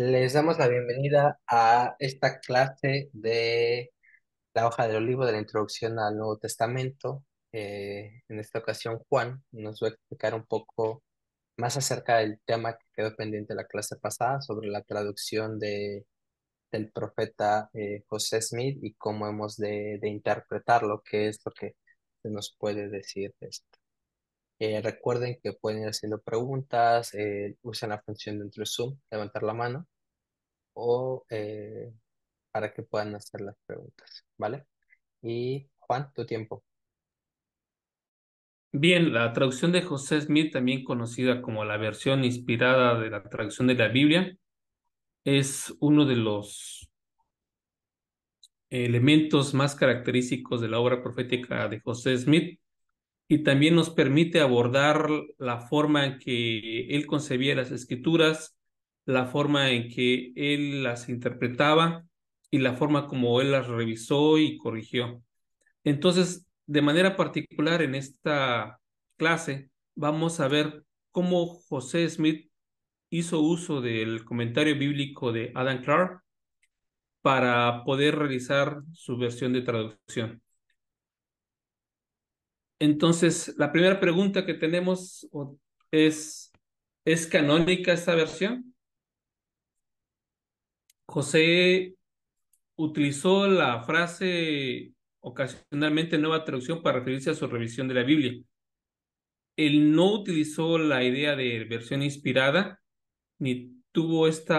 Les damos la bienvenida a esta clase de La Hoja del Olivo, de la introducción al Nuevo Testamento. En esta ocasión Juan nos va a explicar un poco más acerca del tema que quedó pendiente la clase pasada sobre la traducción del profeta José Smith y cómo hemos de interpretarlo, qué es lo que se nos puede decir de esto. Recuerden que pueden ir haciendo preguntas, usen la función dentro de Zoom, levantar la mano, o para que puedan hacer las preguntas, ¿vale? Y Juan, tu tiempo. Bien, la traducción de José Smith, también conocida como la versión inspirada de la traducción de la Biblia, es uno de los elementos más característicos de la obra profética de José Smith, y también nos permite abordar la forma en que él concebía las escrituras, la forma en que él las interpretaba y la forma como él las revisó y corrigió. Entonces, de manera particular en esta clase, vamos a ver cómo José Smith hizo uso del comentario bíblico de Adam Clark para poder realizar su versión de traducción. Entonces, la primera pregunta que tenemos es, canónica esta versión? José utilizó la frase ocasionalmente nueva traducción para referirse a su revisión de la Biblia. Él no utilizó la idea de versión inspirada, ni tuvo este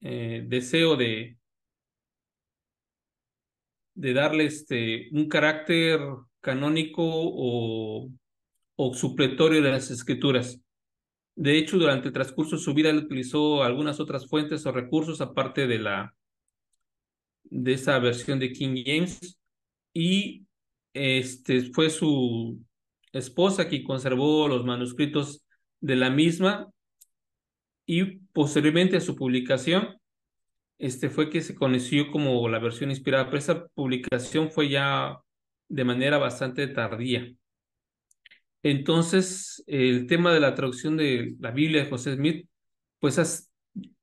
deseo de darle un carácter canónico o supletorio de las escrituras. De hecho, durante el transcurso de su vida, él utilizó algunas otras fuentes o recursos, aparte de esa versión de King James, y fue su esposa quien conservó los manuscritos de la misma, y posteriormente a su publicación, fue que se conoció como la versión inspirada, pero esa publicación fue ya de manera bastante tardía. Entonces, el tema de la traducción de la Biblia de José Smith, pues es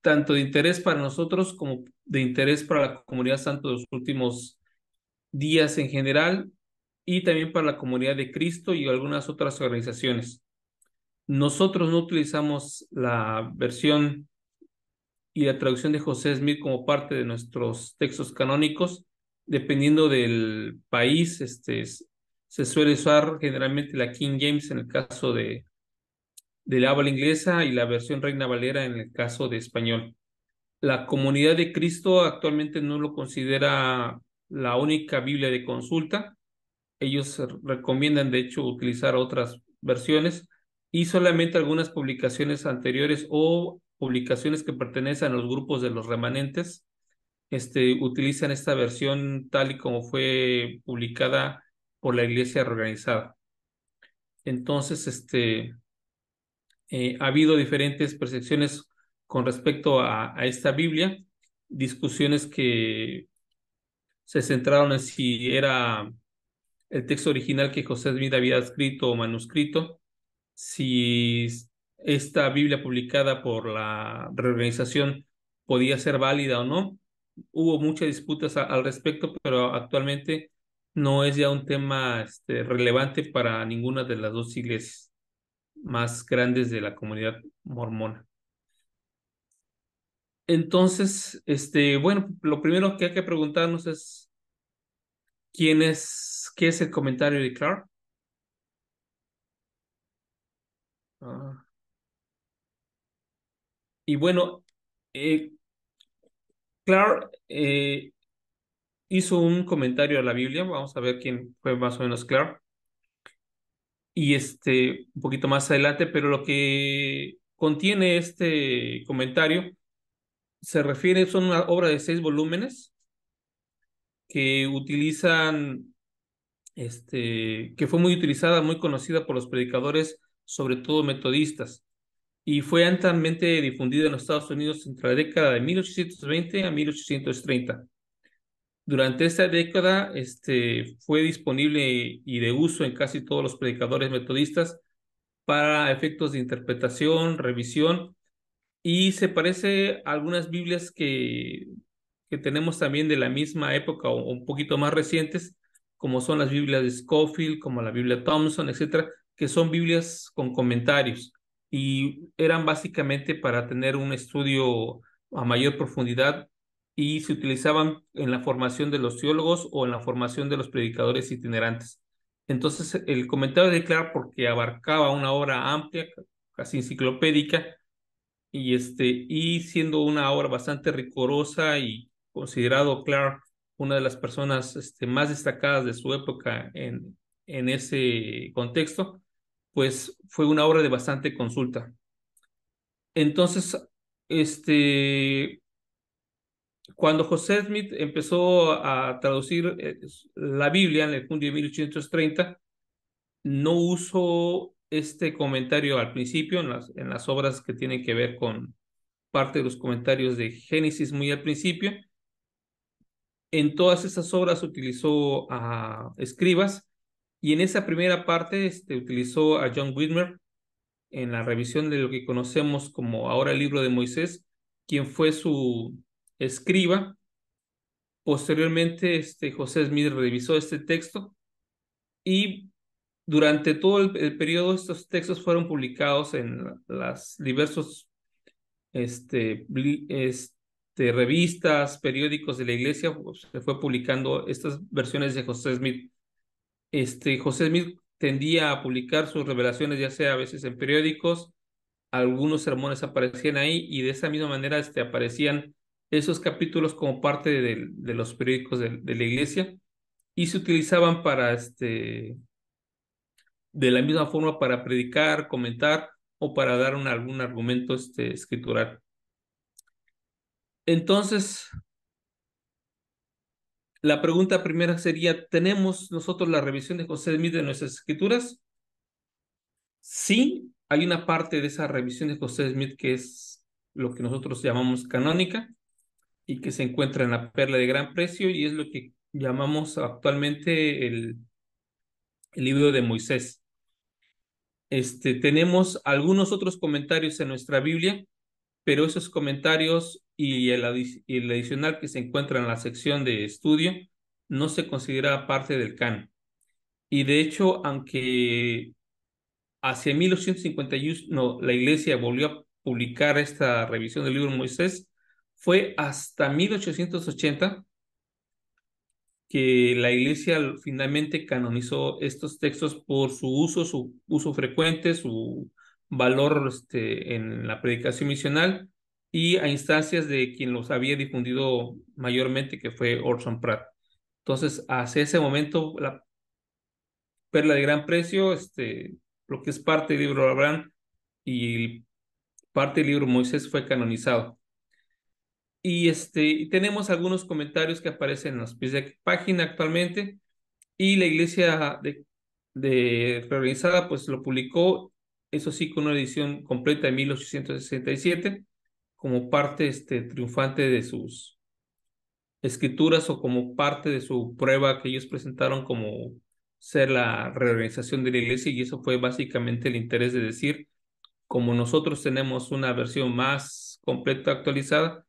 tanto de interés para nosotros como de interés para la comunidad santa de los últimos días en general, y también para la Comunidad de Cristo y algunas otras organizaciones. Nosotros no utilizamos la versión y la traducción de José Smith como parte de nuestros textos canónicos. Dependiendo del país, se suele usar generalmente la King James en el caso de la habla inglesa y la versión Reina Valera en el caso de español. La Comunidad de Cristo actualmente no lo considera la única Biblia de consulta. Ellos recomiendan, de hecho, utilizar otras versiones y solamente algunas publicaciones anteriores o publicaciones que pertenecen a los grupos de los remanentes utilizan esta versión tal y como fue publicada por la iglesia reorganizada. Entonces, ha habido diferentes percepciones con respecto a esta Biblia, discusiones que se centraron en si era el texto original que José Smith había escrito o manuscrito, si esta Biblia publicada por la reorganización podía ser válida o no. Hubo muchas disputas al respecto, pero actualmente no es ya un tema relevante para ninguna de las dos iglesias más grandes de la comunidad mormona. Entonces, bueno, lo primero que hay que preguntarnos es ¿qué es el comentario de Clark? Y bueno, Clark hizo un comentario a la Biblia. Vamos a ver quién fue más o menos Clark. Y un poquito más adelante, pero lo que contiene este comentario se refiere, son una obra de 6 volúmenes que utilizan, que fue muy utilizada, muy conocida por los predicadores, sobre todo metodistas, y fue ampliamente difundida en los Estados Unidos entre la década de 1820 a 1830. Durante esta década fue disponible y de uso en casi todos los predicadores metodistas para efectos de interpretación, revisión y se parece a algunas Biblias que tenemos también de la misma época o un poquito más recientes, como son las Biblias de Scofield, como la Biblia Thompson, etcétera, que son Biblias con comentarios y eran básicamente para tener un estudio a mayor profundidad y se utilizaban en la formación de los teólogos o en la formación de los predicadores itinerantes. Entonces, el comentario de Clark, porque abarcaba una obra amplia, casi enciclopédica, y siendo una obra bastante rigurosa y considerado Clark una de las personas más destacadas de su época en ese contexto, pues fue una obra de bastante consulta. Entonces, cuando José Smith empezó a traducir la Biblia en el junio de 1830, no usó este comentario al principio en las obras que tienen que ver con parte de los comentarios de Génesis muy al principio. En todas esas obras utilizó a escribas y en esa primera parte utilizó a John Whitmer en la revisión de lo que conocemos como ahora el libro de Moisés, quien fue su escriba. Posteriormente, José Smith revisó este texto y durante todo el periodo estos textos fueron publicados en las diversas revistas, periódicos de la iglesia. Se fue publicando estas versiones de José Smith. José Smith tendía a publicar sus revelaciones, ya sea a veces en periódicos, algunos sermones aparecían ahí y de esa misma manera aparecían esos capítulos como parte de los periódicos de la iglesia y se utilizaban para de la misma forma para predicar, comentar o para dar algún argumento escritural. Entonces, la pregunta primera sería, ¿tenemos nosotros la revisión de José Smith de nuestras escrituras? Sí, hay una parte de esa revisión de José Smith que es lo que nosotros llamamos canónica, y que se encuentra en la Perla de Gran Precio, y es lo que llamamos actualmente el libro de Moisés. Tenemos algunos otros comentarios en nuestra Biblia, pero esos comentarios y el adicional que se encuentra en la sección de estudio no se considera parte del canon. Y de hecho, aunque hacia 1851 la iglesia volvió a publicar esta revisión del libro de Moisés, fue hasta 1880 que la iglesia finalmente canonizó estos textos por su uso frecuente, su valor en la predicación misional y a instancias de quien los había difundido mayormente, que fue Orson Pratt. Entonces, hacia ese momento, la Perla de Gran Precio, lo que es parte del libro de Abraham y parte del libro de Moisés fue canonizado. Y tenemos algunos comentarios que aparecen en los pies de página actualmente y la iglesia reorganizada pues lo publicó, eso sí, con una edición completa en 1867 como parte triunfante de sus escrituras o como parte de su prueba que ellos presentaron como ser la reorganización de la iglesia, y eso fue básicamente el interés de decir, como nosotros tenemos una versión más completa actualizada,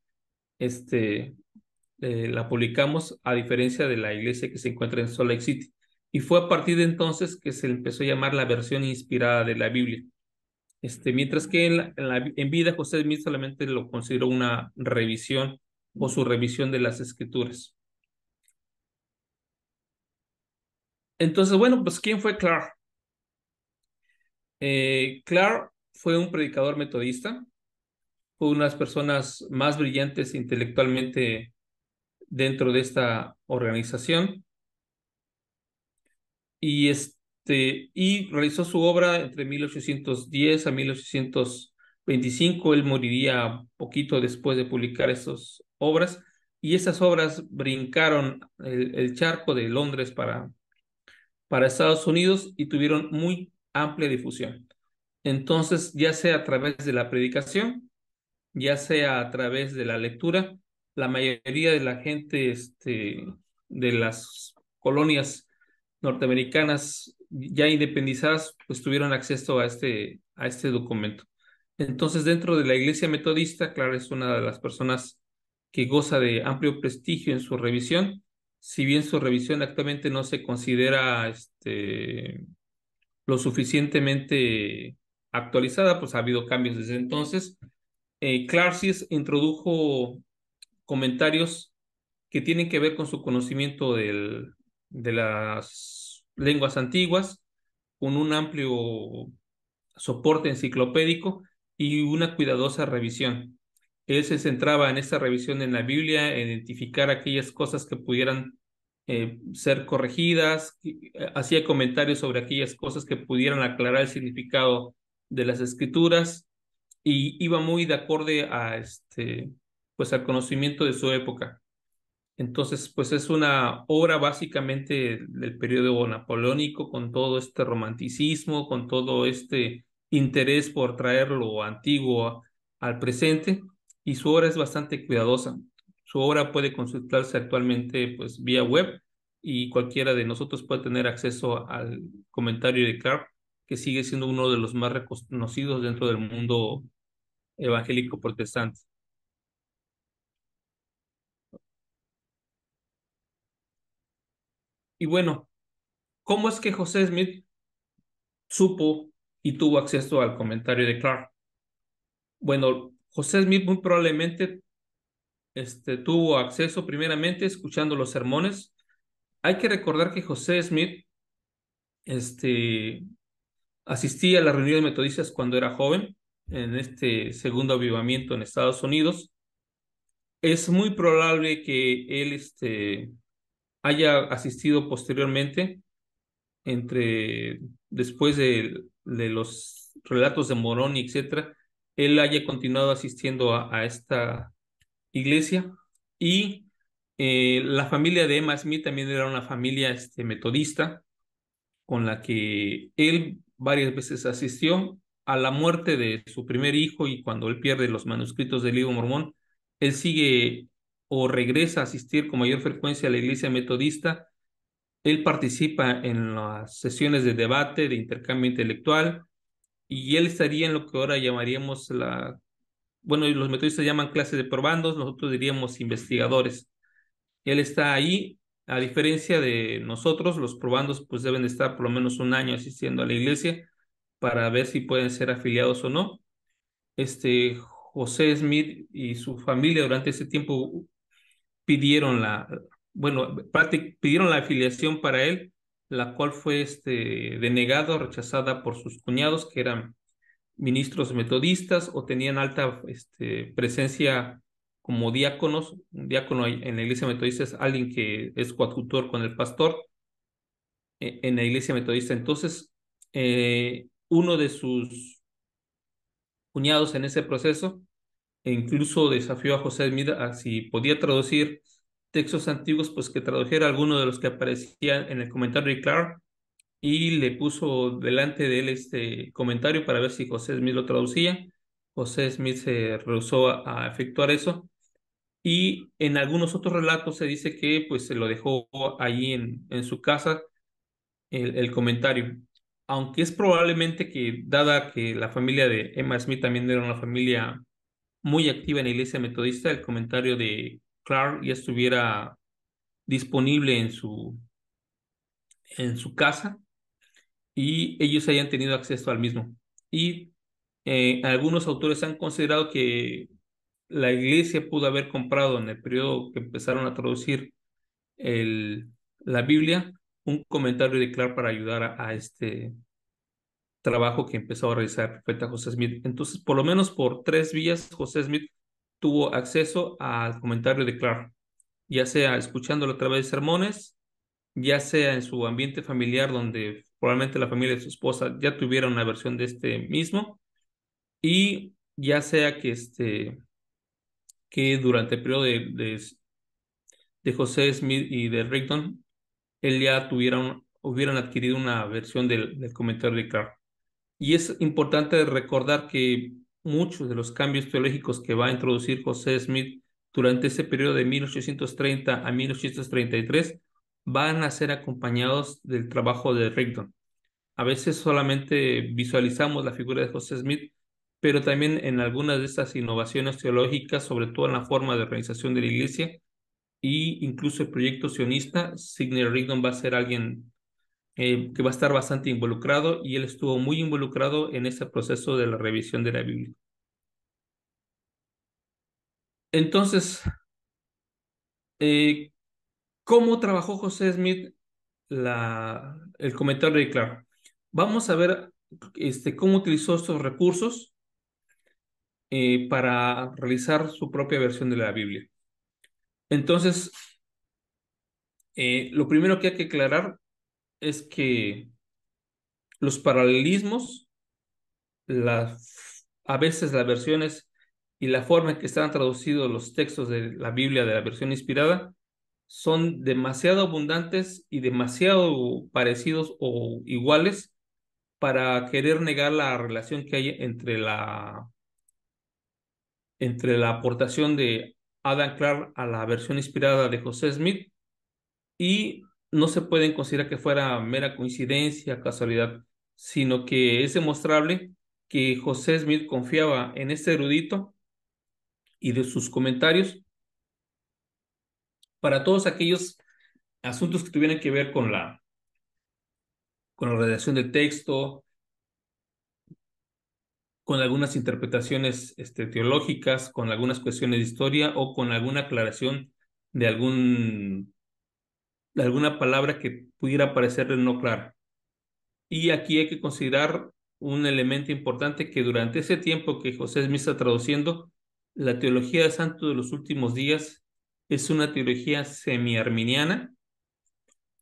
la publicamos a diferencia de la iglesia que se encuentra en Salt Lake City. Y fue a partir de entonces que se empezó a llamar la versión inspirada de la Biblia. Mientras que en vida José Smith solamente lo consideró una revisión o su revisión de las escrituras. Entonces, bueno, pues ¿quién fue Clark? Clark fue un predicador metodista. Fue una de las personas más brillantes intelectualmente dentro de esta organización. Y realizó su obra entre 1810 a 1825. Él moriría poquito después de publicar esas obras. Y esas obras brincaron el charco de Londres para Estados Unidos y tuvieron muy amplia difusión. Entonces, ya sea a través de la predicación, ya sea a través de la lectura, la mayoría de la gente de las colonias norteamericanas ya independizadas pues tuvieron acceso a este documento. Entonces, dentro de la Iglesia Metodista, Clark es una de las personas que goza de amplio prestigio en su revisión, si bien su revisión actualmente no se considera lo suficientemente actualizada, pues ha habido cambios desde entonces. Clark introdujo comentarios que tienen que ver con su conocimiento de las lenguas antiguas, con un amplio soporte enciclopédico y una cuidadosa revisión. Él se centraba en esta revisión en la Biblia, en identificar aquellas cosas que pudieran ser corregidas, hacía comentarios sobre aquellas cosas que pudieran aclarar el significado de las escrituras, y iba muy de acorde a pues al conocimiento de su época. Entonces, pues es una obra básicamente del periodo napoleónico, con todo este romanticismo, con todo este interés por traer lo antiguo al presente, y su obra es bastante cuidadosa. Su obra puede consultarse actualmente pues vía web, y cualquiera de nosotros puede tener acceso al comentario de Clark, que sigue siendo uno de los más reconocidos dentro del mundo evangélico protestante. Y bueno, ¿cómo es que José Smith supo y tuvo acceso al comentario de Clark? Bueno, José Smith muy probablemente tuvo acceso primeramente escuchando los sermones. Hay que recordar que José Smith asistía a las reuniones metodistas cuando era joven, en este segundo avivamiento en Estados Unidos. Es muy probable que él haya asistido posteriormente, después de los relatos de Morón, etc. Él haya continuado asistiendo a esta iglesia, y la familia de Emma Smith también era una familia metodista con la que él varias veces asistió. A la muerte de su primer hijo y cuando él pierde los manuscritos del Libro de Mormón, él sigue o regresa a asistir con mayor frecuencia a la iglesia metodista. Él participa en las sesiones de debate, de intercambio intelectual, y él estaría en lo que ahora llamaríamos bueno, los metodistas llaman clases de probandos, nosotros diríamos investigadores. Él está ahí, a diferencia de nosotros. Los probandos pues deben estar por lo menos un año asistiendo a la iglesia para ver si pueden ser afiliados o no. José Smith y su familia durante ese tiempo pidieron pidieron la afiliación para él, la cual fue denegada, rechazada por sus cuñados, que eran ministros metodistas o tenían alta presencia como diáconos. Un diácono en la iglesia metodista es alguien que es coadjutor con el pastor en la iglesia metodista. Entonces, uno de sus cuñados en ese proceso incluso desafió a José Smith a si podía traducir textos antiguos, pues que tradujera alguno de los que aparecían en el comentario de Clark, y le puso delante de él este comentario para ver si José Smith lo traducía. José Smith se rehusó a efectuar eso, y en algunos otros relatos se dice que pues se lo dejó allí en su casa el comentario, aunque es probablemente que, dada que la familia de Emma Smith también era una familia muy activa en la iglesia metodista, el comentario de Clark ya estuviera disponible en su casa y ellos hayan tenido acceso al mismo. Y algunos autores han considerado que la iglesia pudo haber comprado, en el periodo que empezaron a traducir la Biblia, un comentario de Clark para ayudar a este trabajo que empezó a realizar el profeta José Smith. Entonces, por lo menos por tres vías, José Smith tuvo acceso al comentario de Clark, ya sea escuchándolo a través de sermones, ya sea en su ambiente familiar, donde probablemente la familia de su esposa ya tuviera una versión de este mismo, y ya sea que durante el periodo de José Smith y de Rigdon, él ya hubieran adquirido una versión del comentario de Clark. Y es importante recordar que muchos de los cambios teológicos que va a introducir José Smith durante ese periodo de 1830 a 1833 van a ser acompañados del trabajo de Rigdon. A veces solamente visualizamos la figura de José Smith, pero también en algunas de estas innovaciones teológicas, sobre todo en la forma de organización de la iglesia, e incluso el proyecto sionista. Sidney Rigdon va a ser alguien que va a estar bastante involucrado, y él estuvo muy involucrado en ese proceso de la revisión de la Biblia. Entonces, ¿cómo trabajó José Smith el comentario de Clark? Vamos a ver cómo utilizó estos recursos para realizar su propia versión de la Biblia. Entonces, lo primero que hay que aclarar es que los paralelismos, a veces las versiones y la forma en que están traducidos los textos de la Biblia de la versión inspirada son demasiado abundantes y demasiado parecidos o iguales para querer negar la relación que hay entre la aportación de Adam Clark a la versión inspirada de José Smith, y no se pueden considerar que fuera mera coincidencia, casualidad, sino que es demostrable que José Smith confiaba en este erudito y de sus comentarios para todos aquellos asuntos que tuvieran que ver con la redacción del texto, con algunas interpretaciones teológicas, con algunas cuestiones de historia o con alguna aclaración de alguna palabra que pudiera parecerle no clara. Y aquí hay que considerar un elemento importante, que durante ese tiempo que José Smith está traduciendo, la teología de Santo de los Últimos Días es una teología semi-arminiana,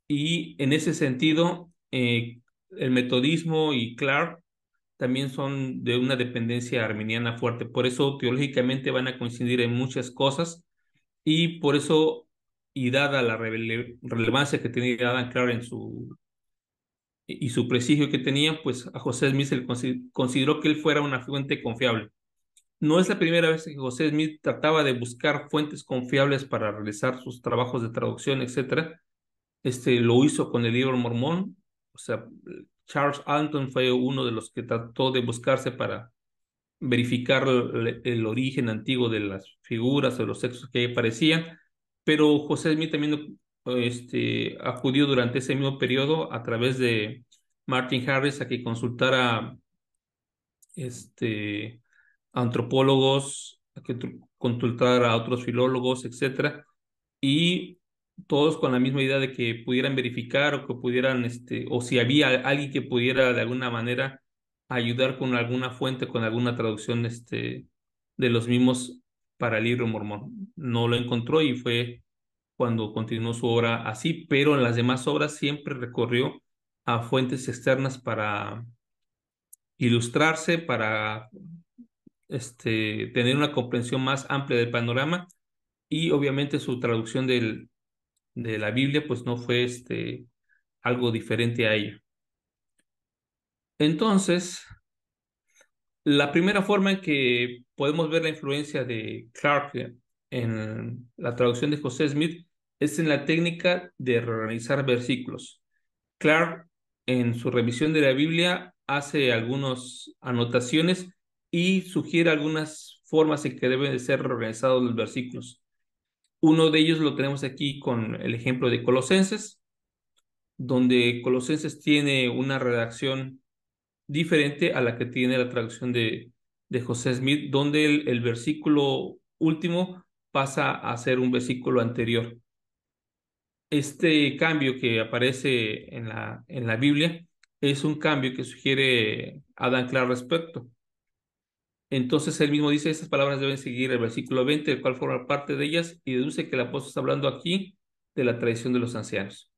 y en ese sentido el metodismo y Clark también son de una dependencia arminiana fuerte. Por eso teológicamente van a coincidir en muchas cosas, y por eso, y dada la relevancia que tenía Adam Clark y su prestigio que tenía, pues a José Smith se le consideró que él fuera una fuente confiable. No es la primera vez que José Smith trataba de buscar fuentes confiables para realizar sus trabajos de traducción, etc. Lo hizo con el Libro de Mormón. O sea, Charles Anton fue uno de los que trató de buscarse para verificar el origen antiguo de las figuras o los textos que ahí aparecían, pero José Smith también acudió durante ese mismo periodo a través de Martin Harris a que consultara antropólogos, a que consultara a otros filólogos, etcétera, y todos con la misma idea de que pudieran verificar o que pudieran, o si había alguien que pudiera de alguna manera ayudar con alguna fuente, con alguna traducción de los mismos para el Libro Mormón. No lo encontró y fue cuando continuó su obra así, pero en las demás obras siempre recorrió a fuentes externas para ilustrarse, para tener una comprensión más amplia del panorama, y obviamente su traducción de la Biblia pues no fue algo diferente a ello. Entonces, la primera forma en que podemos ver la influencia de Clark en la traducción de José Smith es en la técnica de reorganizar versículos. Clark, en su revisión de la Biblia, hace algunas anotaciones y sugiere algunas formas en que deben de ser reorganizados los versículos. Uno de ellos lo tenemos aquí con el ejemplo de Colosenses, donde Colosenses tiene una redacción diferente a la que tiene la traducción de José Smith, donde el versículo último pasa a ser un versículo anterior. Este cambio que aparece en la Biblia es un cambio que sugiere Adam Clark respecto. Entonces él mismo dice, estas palabras deben seguir el versículo 20, el cual forma parte de ellas, y deduce que el apóstol está hablando aquí de la tradición de los ancianos.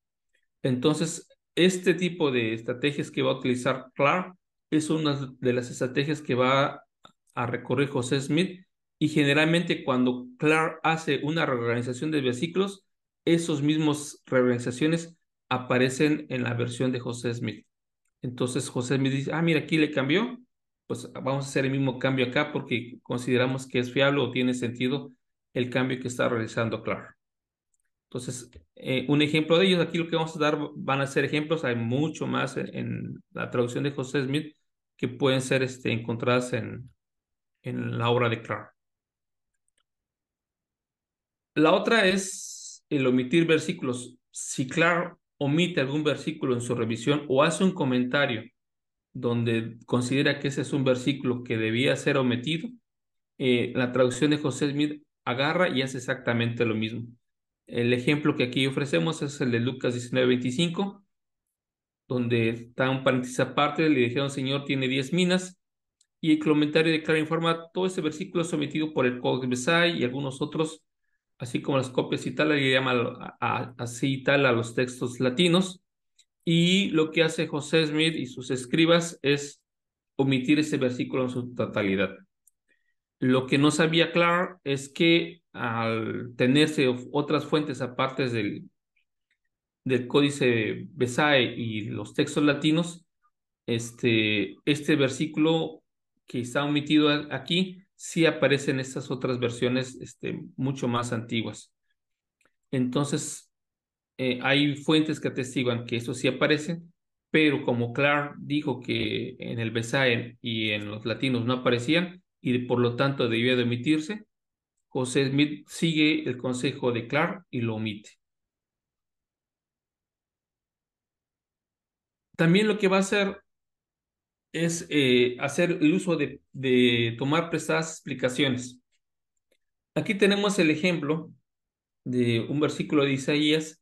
Entonces, este tipo de estrategias que va a utilizar Clark es una de las estrategias que va a recorrer José Smith, y generalmente cuando Clark hace una reorganización de versículos, esos mismos reorganizaciones aparecen en la versión de José Smith. Entonces José Smith dice, ah, mira, aquí le cambió, pues vamos a hacer el mismo cambio acá porque consideramos que es fiable o tiene sentido el cambio que está realizando Clark. Entonces, un ejemplo de ellos, aquí lo que vamos a dar van a ser ejemplos, hay mucho más en la traducción de José Smith que pueden ser encontradas en en la obra de Clark. La otra es el omitir versículos. Si Clark omite algún versículo en su revisión o hace un comentario donde considera que ese es un versículo que debía ser omitido, la traducción de José Smith agarra y hace exactamente lo mismo. El ejemplo que aquí ofrecemos es el de Lucas 19:25, donde está un paréntesis aparte, le dijeron, Señor, tiene 10 minas, y el comentario de Clark informa, todo ese versículo es omitido por el Codex Bezae y algunos otros, así como las copias y tal, le llama así y tal a los textos latinos, y lo que hace José Smith y sus escribas es omitir ese versículo en su totalidad. Lo que no sabía Clark es que al tenerse otras fuentes aparte del Códice Bezae y los textos latinos, este versículo que está omitido aquí sí aparece en estas otras versiones mucho más antiguas. Entonces, hay fuentes que atestiguan que esto sí aparece, pero como Clark dijo que en el Bezae y en los latinos no aparecían, y por lo tanto debía de omitirse, José Smith sigue el consejo de Clark y lo omite. También lo que va a hacer es hacer el uso de tomar prestadas explicaciones. Aquí tenemos el ejemplo de un versículo de Isaías,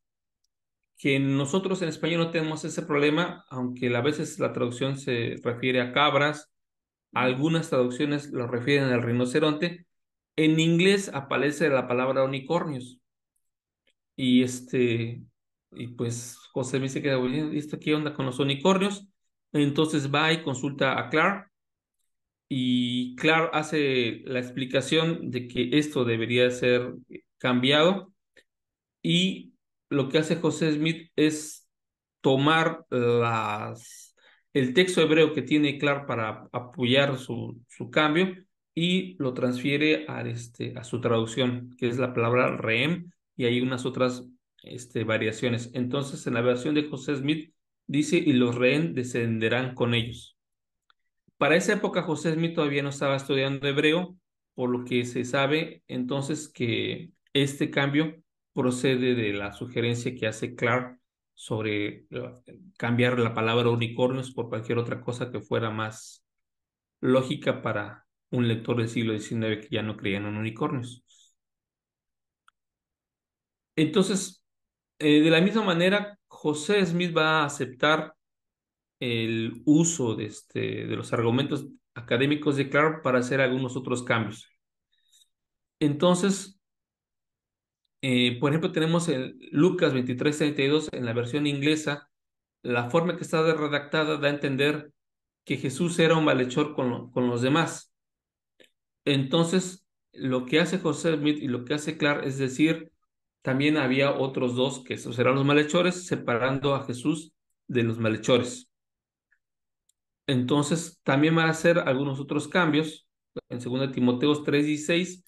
que nosotros en español no tenemos ese problema, aunque a veces la traducción se refiere a cabras, algunas traducciones lo refieren al rinoceronte. En inglés aparece la palabra unicornios. Y pues José me dice que ¿esto qué onda con los unicornios? Entonces va y consulta a Clark. Y Clark hace la explicación de que esto debería ser cambiado. Y lo que hace José Smith es tomar el texto hebreo que tiene Clark para apoyar su cambio y lo transfiere a su traducción, que es la palabra reem, y hay unas otras variaciones. Entonces, en la versión de José Smith dice, y los reem descenderán con ellos. Para esa época, José Smith todavía no estaba estudiando hebreo, por lo que se sabe entonces que este cambio procede de la sugerencia que hace Clark sobre cambiar la palabra unicornios por cualquier otra cosa que fuera más lógica para un lector del siglo XIX que ya no creía en unicornios. Entonces, de la misma manera, José Smith va a aceptar el uso de los argumentos académicos de Clark para hacer algunos otros cambios. Entonces, por ejemplo, tenemos en Lucas 23:32, en la versión inglesa, la forma que está redactada da a entender que Jesús era un malhechor con los demás. Entonces, lo que hace José Smith y lo que hace Clark es decir, también había otros dos que eran los malhechores, separando a Jesús de los malhechores. Entonces, también van a hacer algunos otros cambios. En 2 Timoteo 3:16,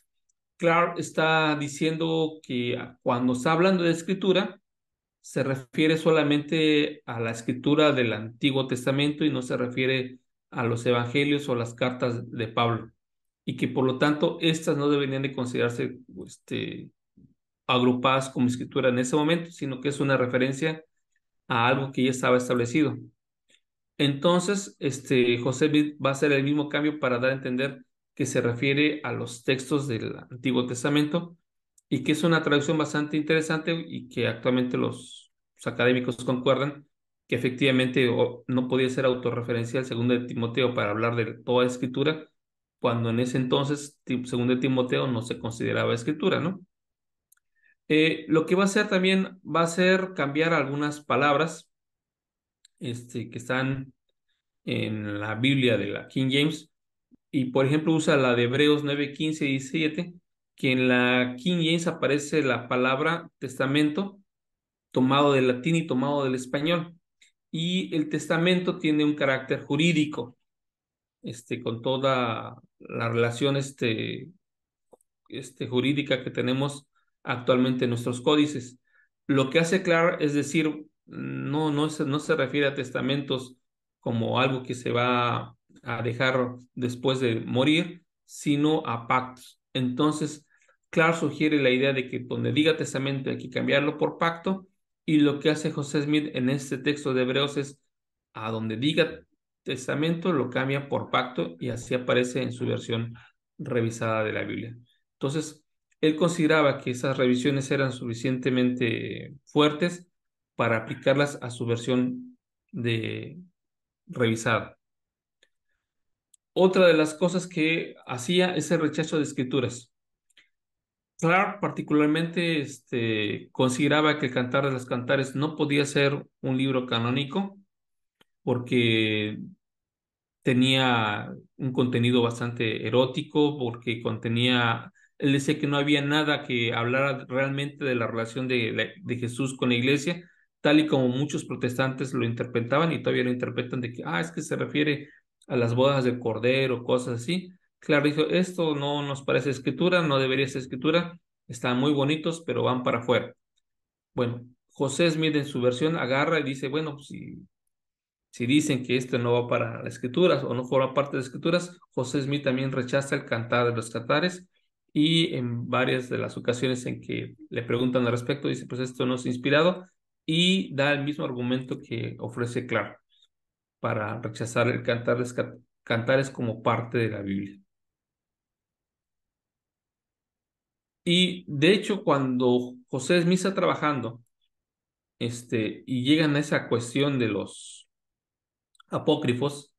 Clark está diciendo que cuando está hablando de escritura, se refiere solamente a la escritura del Antiguo Testamento y no se refiere a los evangelios o las cartas de Pablo. Y que por lo tanto, estas no deberían de considerarse agrupadas como escritura en ese momento, sino que es una referencia a algo que ya estaba establecido. Entonces, José va a hacer el mismo cambio para dar a entender que se refiere a los textos del Antiguo Testamento y que es una traducción bastante interesante y que actualmente los académicos concuerdan que efectivamente no podía ser autorreferencial 2 Timoteo para hablar de toda escritura, cuando en ese entonces 2 Timoteo no se consideraba escritura, ¿no? Lo que va a hacer también va a ser cambiar algunas palabras que están en la Biblia de la King James. Y por ejemplo usa la de Hebreos 9:15-17, que en la King James aparece la palabra testamento, tomado del latín y tomado del español. Y el testamento tiene un carácter jurídico, con toda la relación jurídica que tenemos actualmente en nuestros códices. Lo que hace Clark es decir, no se refiere a testamentos como algo que se va a dejar después de morir, sino a pactos. Entonces, Clark sugiere la idea de que donde diga testamento hay que cambiarlo por pacto, y lo que hace José Smith en este texto de Hebreos es a donde diga testamento lo cambia por pacto, y así aparece en su versión revisada de la Biblia. Entonces, él consideraba que esas revisiones eran suficientemente fuertes para aplicarlas a su versión revisada. Otra de las cosas que hacía es el rechazo de escrituras. Clark particularmente consideraba que el Cantar de los Cantares no podía ser un libro canónico porque tenía un contenido bastante erótico, porque contenía... Él decía que no había nada que hablara realmente de la relación de Jesús con la iglesia, tal y como muchos protestantes lo interpretaban y todavía lo interpretan de que, es que se refiere a las bodas del Cordero, cosas así. Claro, dijo, esto no nos parece escritura, no debería ser escritura, están muy bonitos, pero van para afuera. Bueno, José Smith en su versión agarra y dice, bueno, pues si dicen que esto no va para las escrituras o no forma parte de las escrituras, José Smith también rechaza el Cantar de los Cantares. Y en varias de las ocasiones en que le preguntan al respecto, dice, pues esto no es inspirado, y da el mismo argumento que ofrece Clark para rechazar el Cantares como parte de la Biblia. Y de hecho, cuando José Smith está trabajando y llegan a esa cuestión de los apócrifos,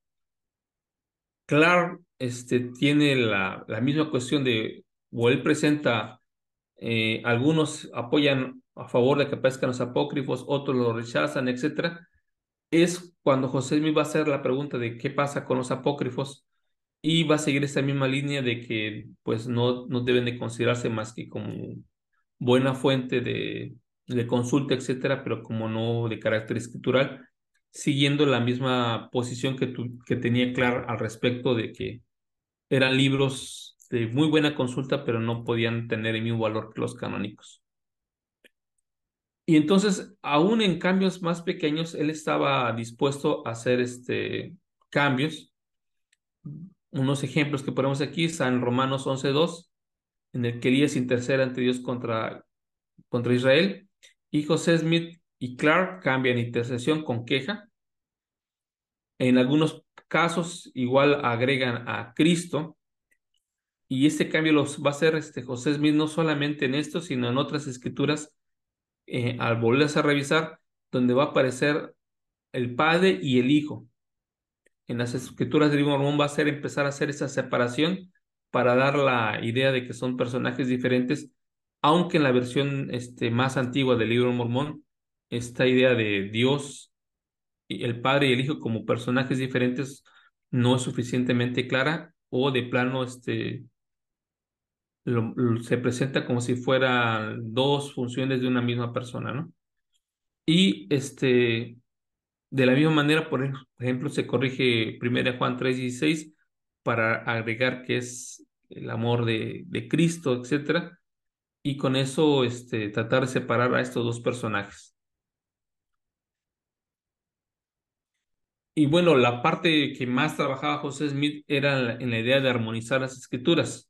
Clark tiene la misma cuestión de... o él presenta, algunos apoyan a favor de que aparezcan los apócrifos, otros lo rechazan, etc. Es cuando José Smith va a hacer la pregunta de qué pasa con los apócrifos, y va a seguir esa misma línea de que pues no deben de considerarse más que como buena fuente de consulta, etc., pero como no de carácter escritural, siguiendo la misma posición que tenía Clark al respecto de que eran libros de muy buena consulta, pero no podían tener el mismo valor que los canónicos. Y entonces, aún en cambios más pequeños, él estaba dispuesto a hacer cambios. Unos ejemplos que ponemos aquí están Romanos 11:2, en el que Elías intercede ante Dios contra Israel, y José Smith y Clark cambian intercesión con queja. En algunos casos, igual agregan a Cristo. Y este cambio lo va a hacer José Smith no solamente en esto, sino en otras escrituras, al volverse a revisar, donde va a aparecer el Padre y el Hijo. En las escrituras del Libro de Mormón va a ser empezar a hacer esa separación para dar la idea de que son personajes diferentes, aunque en la versión más antigua del Libro de Mormón, esta idea de Dios, el Padre y el Hijo como personajes diferentes no es suficientemente clara, o de plano se presenta como si fueran dos funciones de una misma persona, ¿no? Y de la misma manera, por ejemplo, se corrige 1 Juan 3:16 para agregar que es el amor de Cristo, etc. Y con eso tratar de separar a estos dos personajes. Y bueno, la parte que más trabajaba José Smith era en la idea de armonizar las escrituras.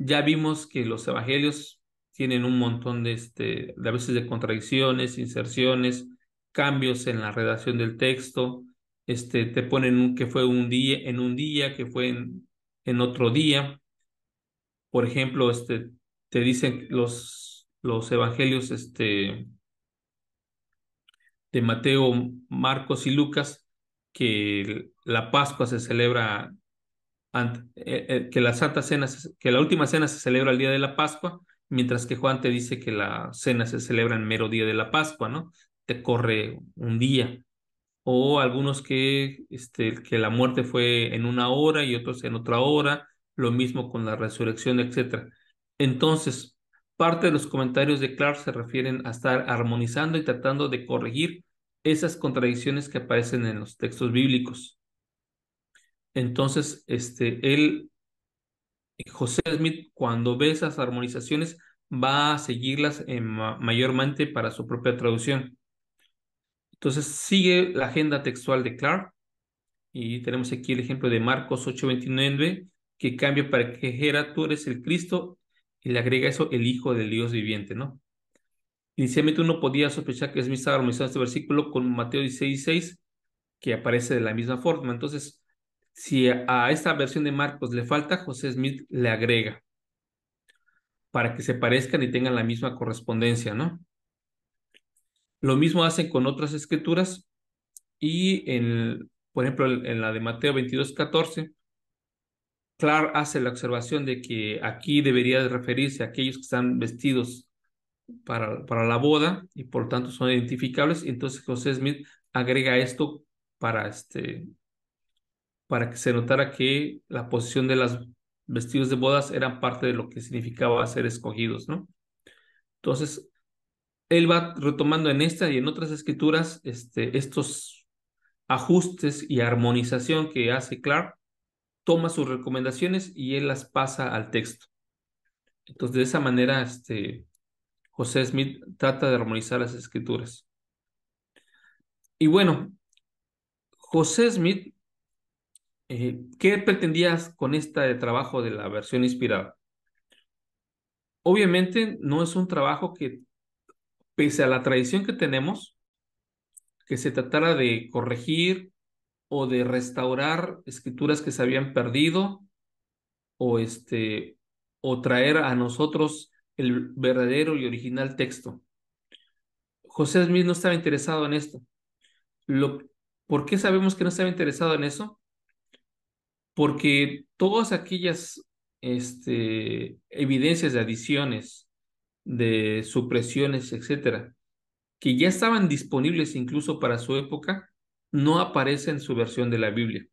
Ya vimos que los evangelios tienen un montón de a veces de contradicciones, inserciones, cambios en la redacción del texto, te ponen que fue en un día, que fue en otro día. Por ejemplo, te dicen los evangelios de Mateo, Marcos y Lucas que la Pascua se celebra, que la última cena se celebra el día de la Pascua, mientras que Juan te dice que la cena se celebra en mero día de la Pascua, ¿no? Te corre un día. O algunos que la muerte fue en una hora y otros en otra hora, lo mismo con la resurrección, etc. Entonces, parte de los comentarios de Clark se refieren a estar armonizando y tratando de corregir esas contradicciones que aparecen en los textos bíblicos. Entonces, José Smith, cuando ve esas armonizaciones, va a seguirlas mayormente para su propia traducción. Entonces, sigue la agenda textual de Clark, y tenemos aquí el ejemplo de Marcos 8:29, que cambia para que dijera tú eres el Cristo y le agrega eso el Hijo del Dios viviente, ¿no? Inicialmente uno podía sospechar que Smith estaba armonizando este versículo con Mateo 16:6, que aparece de la misma forma. Entonces, si a esta versión de Marcos le falta, José Smith le agrega para que se parezcan y tengan la misma correspondencia, ¿no? Lo mismo hacen con otras escrituras y, por ejemplo, en la de Mateo 22:14, Clark hace la observación de que aquí debería referirse a aquellos que están vestidos para la boda y por tanto son identificables. Entonces José Smith agrega esto para que se notara que la posición de los vestidos de bodas eran parte de lo que significaba ser escogidos, ¿no? Entonces, él va retomando en esta y en otras escrituras estos ajustes y armonización que hace Clark, toma sus recomendaciones y él las pasa al texto. Entonces, de esa manera, José Smith trata de armonizar las escrituras. Y bueno, José Smith, ¿qué pretendías con este trabajo de la versión inspirada? Obviamente no es un trabajo que, pese a la tradición que tenemos, que se tratara de corregir o de restaurar escrituras que se habían perdido o traer a nosotros el verdadero y original texto. José Smith no estaba interesado en esto. ¿Por qué sabemos que no estaba interesado en eso? Porque todas aquellas evidencias de adiciones, de supresiones, etcétera, que ya estaban disponibles incluso para su época, no aparecen en su versión de la Biblia.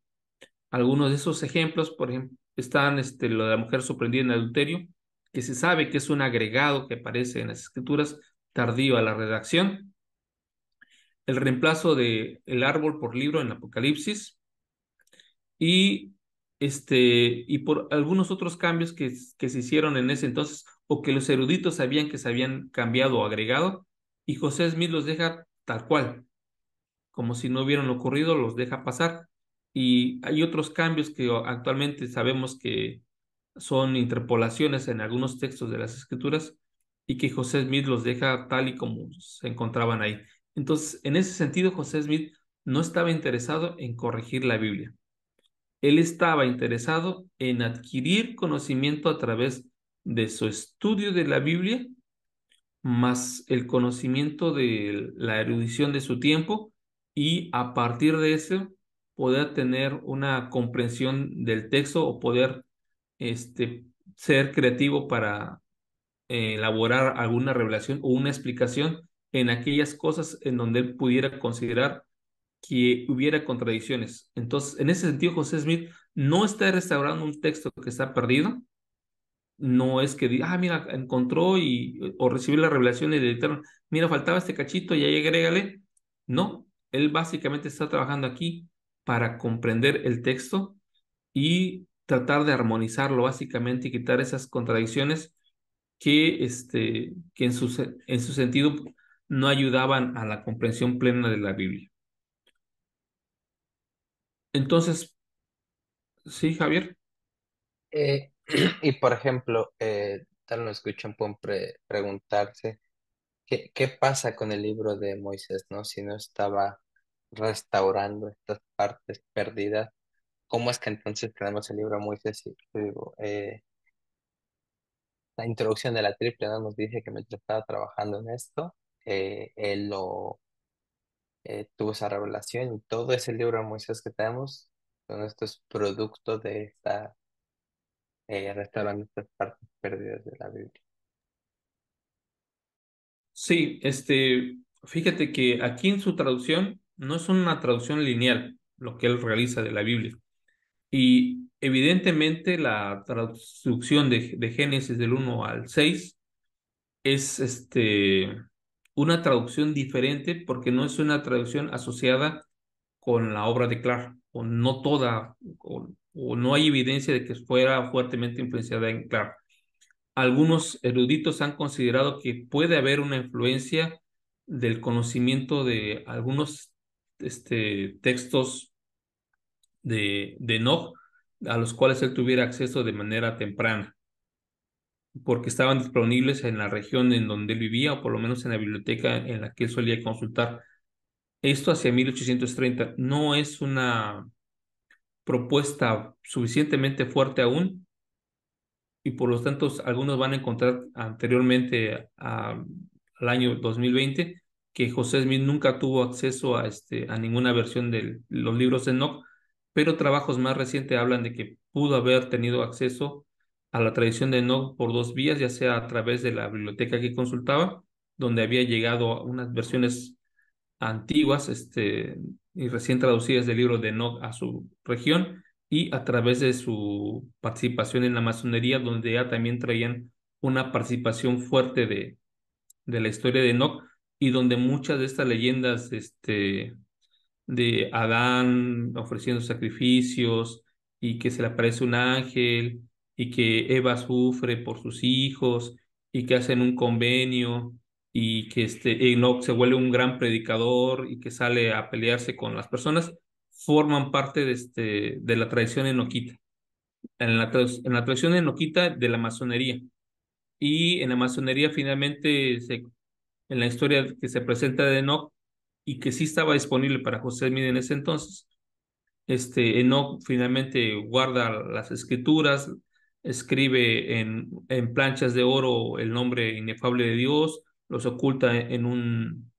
Algunos de esos ejemplos, por ejemplo, están lo de la mujer sorprendida en adulterio, que se sabe que es un agregado que aparece en las escrituras tardío a la redacción. El reemplazo del árbol por libro en Apocalipsis y por algunos otros cambios que se hicieron en ese entonces o que los eruditos sabían que se habían cambiado o agregado, y José Smith los deja tal cual, como si no hubieran ocurrido, los deja pasar. Y hay otros cambios que actualmente sabemos que son interpolaciones en algunos textos de las escrituras y que José Smith los deja tal y como se encontraban ahí. Entonces, en ese sentido, José Smith no estaba interesado en corregir la Biblia. Él estaba interesado en adquirir conocimiento a través de su estudio de la Biblia, más el conocimiento de la erudición de su tiempo, y a partir de eso poder tener una comprensión del texto o poder ser creativo para elaborar alguna revelación o una explicación en aquellas cosas en donde él pudiera considerar que hubiera contradicciones. Entonces, en ese sentido, José Smith no está restaurando un texto que está perdido. No es que diga, mira, encontró o recibió la revelación y le dijeron, mira, faltaba este cachito y ahí agrégale. No, él básicamente está trabajando aquí para comprender el texto y tratar de armonizarlo básicamente y quitar esas contradicciones que en su sentido no ayudaban a la comprensión plena de la Biblia. Entonces, ¿sí, Javier? Y por ejemplo, tal lo escuchan, pueden preguntarse ¿qué pasa con el libro de Moisés, ¿no? Si no estaba restaurando estas partes perdidas, ¿cómo es que entonces tenemos el libro de Moisés? Y digo, la introducción de la triple, ¿no? Nos dice que mientras estaba trabajando en esto, él tuvo esa revelación, y todo ese libro de Moisés que tenemos, son estos productos de esta restaurando estas partes perdidas de la Biblia. Sí, fíjate que aquí en su traducción no es una traducción lineal lo que él realiza de la Biblia, y evidentemente la traducción de Génesis del 1 al 6 es una traducción diferente, porque no es una traducción asociada con la obra de Clark, o no toda, o no hay evidencia de que fuera fuertemente influenciada en Clark. Algunos eruditos han considerado que puede haber una influencia del conocimiento de algunos textos de Enoch a los cuales él tuviera acceso de manera temprana, porque estaban disponibles en la región en donde él vivía, o por lo menos en la biblioteca en la que él solía consultar. Esto hacia 1830. No es una propuesta suficientemente fuerte aún, y por lo tanto algunos van a encontrar anteriormente al año 2020 que José Smith nunca tuvo acceso a ninguna versión de los libros de Enoch, pero trabajos más recientes hablan de que pudo haber tenido acceso a la tradición de Enoch por dos vías, ya sea a través de la biblioteca que consultaba, donde había llegado a unas versiones antiguas y recién traducidas del libro de Enoch a su región, y a través de su participación en la masonería, donde ya también traían una participación fuerte de la historia de Enoch, y donde muchas de estas leyendas de Adán ofreciendo sacrificios y que se le aparece un ángel y que Eva sufre por sus hijos, y que hacen un convenio, y que Enoch se vuelve un gran predicador, y que sale a pelearse con las personas, forman parte de la tradición enoquita, en la tradición enoquita de la masonería. Y en la masonería finalmente, en la historia que se presenta de Enoch, y que sí estaba disponible para José Smith en ese entonces, Enoch finalmente guarda las escrituras, escribe en planchas de oro el nombre inefable de Dios, los oculta en un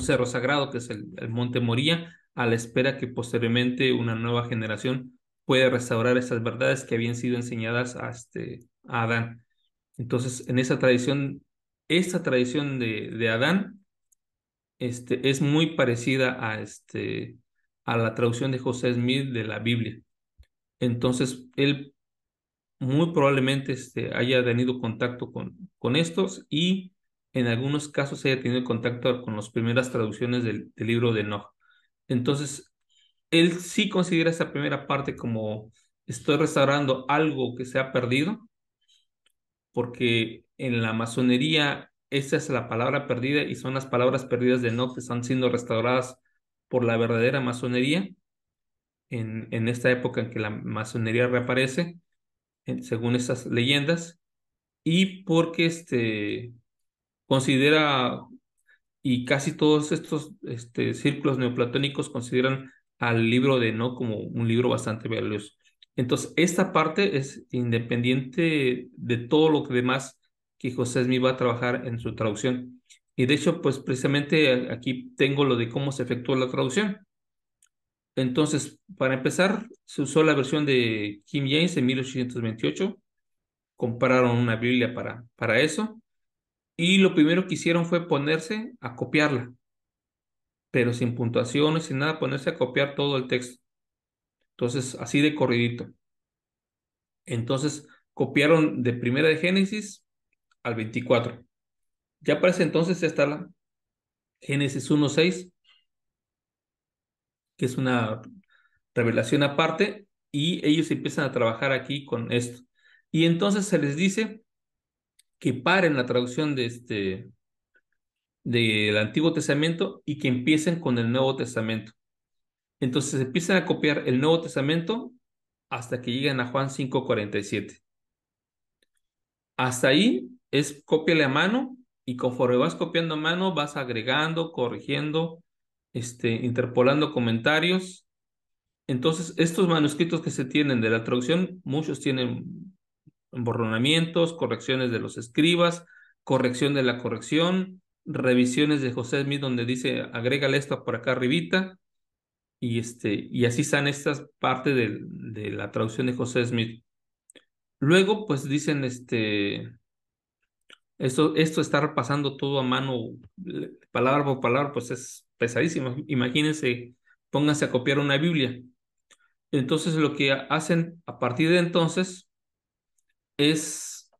cerro sagrado que es el Monte Moría, a la espera que posteriormente una nueva generación pueda restaurar esas verdades que habían sido enseñadas a Adán. Entonces, en esa tradición, esta tradición de Adán es muy parecida a la traducción de José Smith de la Biblia. Entonces, él muy probablemente haya tenido contacto con estos, y en algunos casos haya tenido contacto con las primeras traducciones del libro de Enoch. Entonces, él sí considera esa primera parte como: estoy restaurando algo que se ha perdido, porque en la masonería esa es la palabra perdida, y son las palabras perdidas de Enoch que están siendo restauradas por la verdadera masonería en esta época en que la masonería reaparece, según esas leyendas, y porque considera, y casi todos estos círculos neoplatónicos consideran al libro de Enoch como un libro bastante valioso. Entonces, esta parte es independiente de todo lo que demás que José Smith va a trabajar en su traducción. Y de hecho, pues precisamente aquí tengo lo de cómo se efectuó la traducción. Entonces, para empezar, se usó la versión de King James en 1828. Compraron una Biblia para eso. Y lo primero que hicieron fue ponerse a copiarla. Pero sin puntuaciones, sin nada, ponerse a copiar todo el texto. Entonces, así de corridito. Entonces, copiaron de primera de Génesis al 24. Ya para ese entonces ya está la Génesis 1:6. Que es una revelación aparte, y ellos empiezan a trabajar aquí con esto. Y entonces se les dice que paren la traducción del Antiguo Testamento y que empiecen con el Nuevo Testamento. Entonces empiezan a copiar el Nuevo Testamento hasta que llegan a Juan 5:47. Hasta ahí es cópiale a mano, y conforme vas copiando a mano vas agregando, corrigiendo, interpolando comentarios. Entonces, estos manuscritos que se tienen de la traducción, muchos tienen emborronamientos, correcciones de los escribas, corrección de la corrección, revisiones de José Smith donde dice, agrégale esto por acá arribita, y así están estas partes de la traducción de José Smith. Luego, pues dicen, esto estar pasando todo a mano, palabra por palabra, pues es pesadísimo. Imagínense, pónganse a copiar una Biblia. Entonces lo que hacen a partir de entonces es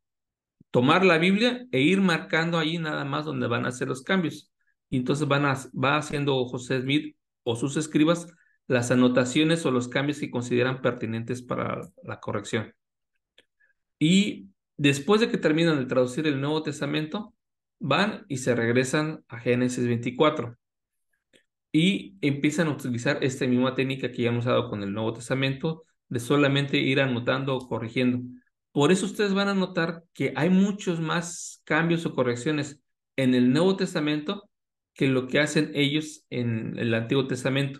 tomar la Biblia e ir marcando ahí nada más donde van a hacer los cambios. Y entonces va haciendo José Smith o sus escribas las anotaciones o los cambios que consideran pertinentes para la corrección. Y después de que terminan de traducir el Nuevo Testamento, van y se regresan a Génesis 24. Y empiezan a utilizar esta misma técnica que ya hemos usado con el Nuevo Testamento, de solamente ir anotando o corrigiendo. Por eso ustedes van a notar que hay muchos más cambios o correcciones en el Nuevo Testamento que lo que hacen ellos en el Antiguo Testamento,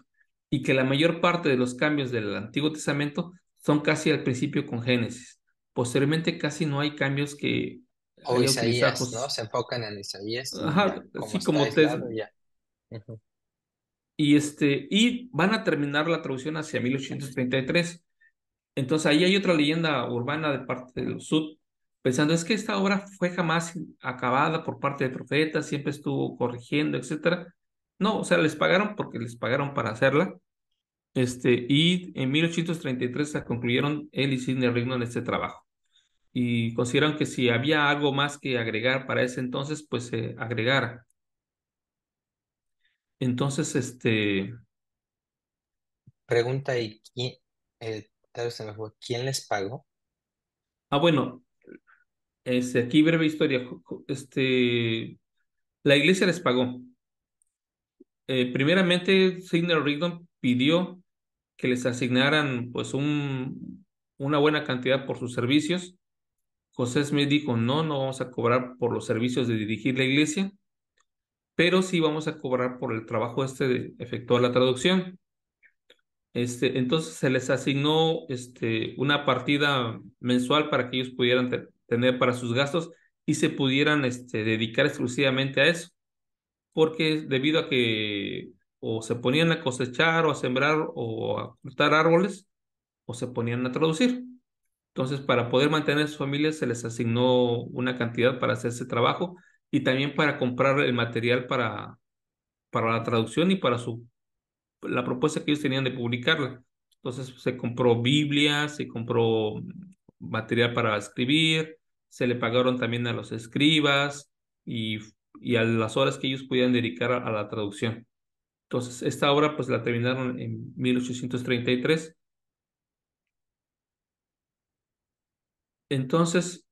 y que la mayor parte de los cambios del Antiguo Testamento son casi al principio con Génesis. Posteriormente casi no hay cambios que... O Isaías, ¿no? Se enfocan en Isaías. Ajá, así como te... Y van a terminar la traducción hacia 1833. Entonces ahí hay otra leyenda urbana de parte del sud, pensando es que esta obra fue jamás acabada por parte de profetas, siempre estuvo corrigiendo, etcétera. No, o sea, les pagaron porque les pagaron para hacerla. Y en 1833 se concluyeron él y Sidney Rigdon este trabajo. Y consideraron que si había algo más que agregar para ese entonces, pues se agregara. Entonces, Pregunta, ¿y quién, tal vez se me fue, ¿quién les pagó? Ah, bueno, aquí breve historia. La iglesia les pagó. Primeramente, Sidney Rigdon pidió que les asignaran pues una buena cantidad por sus servicios. José Smith dijo, no vamos a cobrar por los servicios de dirigir la iglesia, pero sí vamos a cobrar por el trabajo de efectuar la traducción. Entonces se les asignó una partida mensual para que ellos pudieran tener para sus gastos y se pudieran dedicar exclusivamente a eso, porque debido a que o se ponían a cosechar o a sembrar o a cortar árboles o se ponían a traducir. Entonces, para poder mantener a sus familias, se les asignó una cantidad para hacer ese trabajo y también para comprar el material para la traducción y para la propuesta que ellos tenían de publicarla. Entonces, se compró Biblia, se compró material para escribir, se le pagaron también a los escribas y a las horas que ellos podían dedicar a la traducción. Entonces, esta obra pues la terminaron en 1833. Entonces,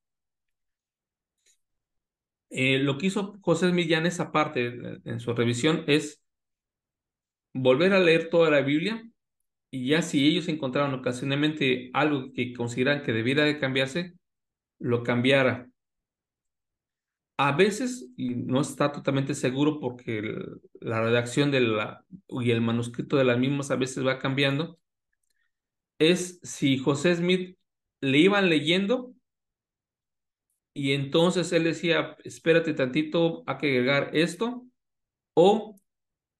lo que hizo José Millán es aparte en su revisión es volver a leer toda la Biblia, y ya si ellos encontraron ocasionalmente algo que consideran que debiera de cambiarse, lo cambiara. A veces, y no está totalmente seguro porque la redacción y el manuscrito de las mismas a veces va cambiando, es si José Smith le iban leyendo y entonces él decía, espérate tantito, hay que agregar esto, o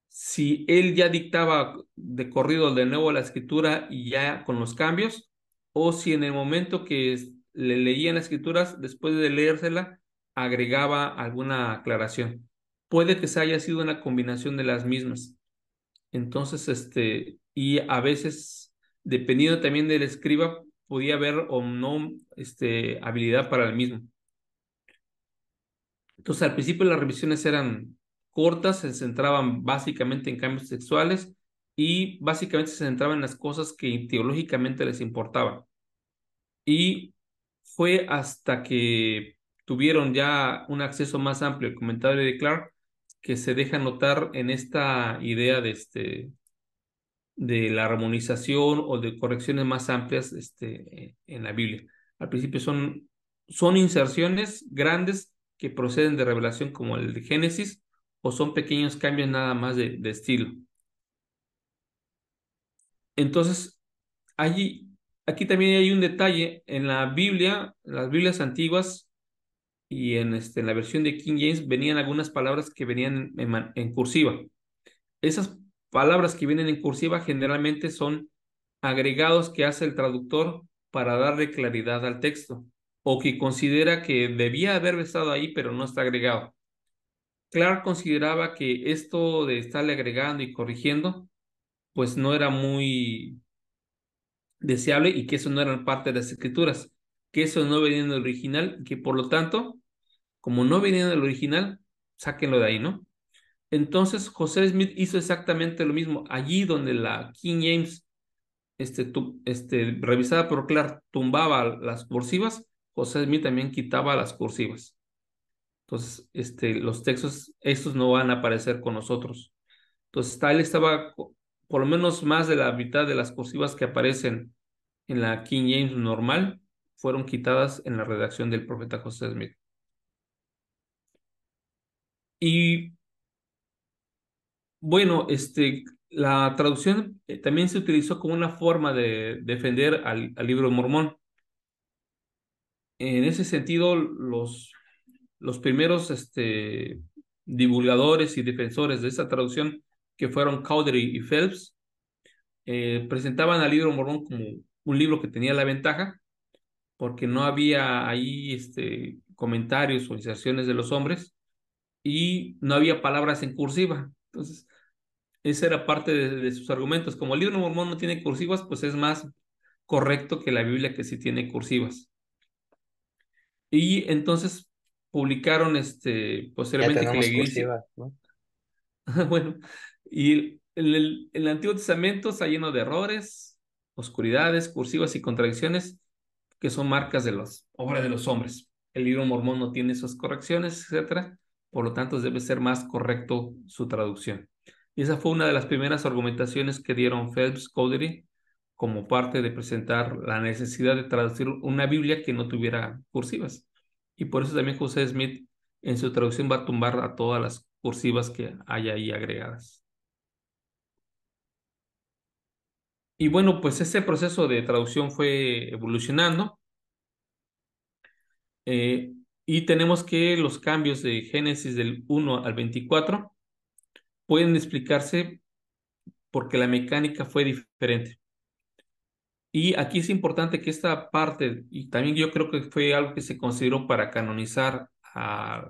si él ya dictaba de corrido de nuevo la escritura y ya con los cambios, o si en el momento que le leían las escrituras, después de leérsela, agregaba alguna aclaración. Puede que se haya sido una combinación de las mismas. Entonces, y a veces, dependiendo también del escriba, podía haber o no habilidad para el mismo. Entonces, al principio las revisiones eran cortas, se centraban básicamente en cambios textuales y básicamente se centraban en las cosas que teológicamente les importaban. Y fue hasta que tuvieron ya un acceso más amplio al comentario de Clark que se deja notar en esta idea de la armonización o de correcciones más amplias en la Biblia. Al principio son inserciones grandes que proceden de revelación como el de Génesis, o son pequeños cambios nada más de estilo. Entonces, aquí también hay un detalle. En la Biblia, las Biblias antiguas y en la versión de King James venían algunas palabras que venían en cursiva. Esas palabras que vienen en cursiva generalmente son agregados que hace el traductor para darle claridad al texto, o que considera que debía haber estado ahí pero no está agregado. Clark consideraba que esto de estarle agregando y corrigiendo pues no era muy deseable, y que eso no era parte de las escrituras, que eso no venía del original, y que por lo tanto, como no venía del original, sáquenlo de ahí, ¿no? Entonces, José Smith hizo exactamente lo mismo. Allí donde la King James, revisada por Clark, tumbaba las cursivas, José Smith también quitaba las cursivas. Entonces, los textos, estos no van a aparecer con nosotros. Entonces, tal estaba, por lo menos más de la mitad de las cursivas que aparecen en la King James normal fueron quitadas en la redacción del profeta José Smith. Y bueno, la traducción también se utilizó como una forma de defender al Libro de Mormón. En ese sentido, los primeros divulgadores y defensores de esa traducción, que fueron Cowdery y Phelps, presentaban al Libro de Mormón como un libro que tenía la ventaja, porque no había ahí comentarios o inserciones de los hombres, y no había palabras en cursiva. Entonces, esa era parte de sus argumentos. Como el Libro de Mormón no tiene cursivas, pues es más correcto que la Biblia, que sí tiene cursivas. Y entonces publicaron posteriormente que la iglesia... cursivas, ¿no? Bueno, y el Antiguo Testamento está lleno de errores, oscuridades, cursivas y contradicciones, que son marcas de las obras de los hombres. El Libro de Mormón no tiene esas correcciones, etcétera. Por lo tanto, debe ser más correcto su traducción. Y esa fue una de las primeras argumentaciones que dieron Phelps, Cowdery, como parte de presentar la necesidad de traducir una Biblia que no tuviera cursivas. Y por eso también José Smith, en su traducción, va a tumbar a todas las cursivas que hay ahí agregadas. Y bueno, pues ese proceso de traducción fue evolucionando. Y tenemos que los cambios de Génesis del 1 al 24 pueden explicarse porque la mecánica fue diferente. Y aquí es importante que esta parte, y también yo creo que fue algo que se consideró para canonizar a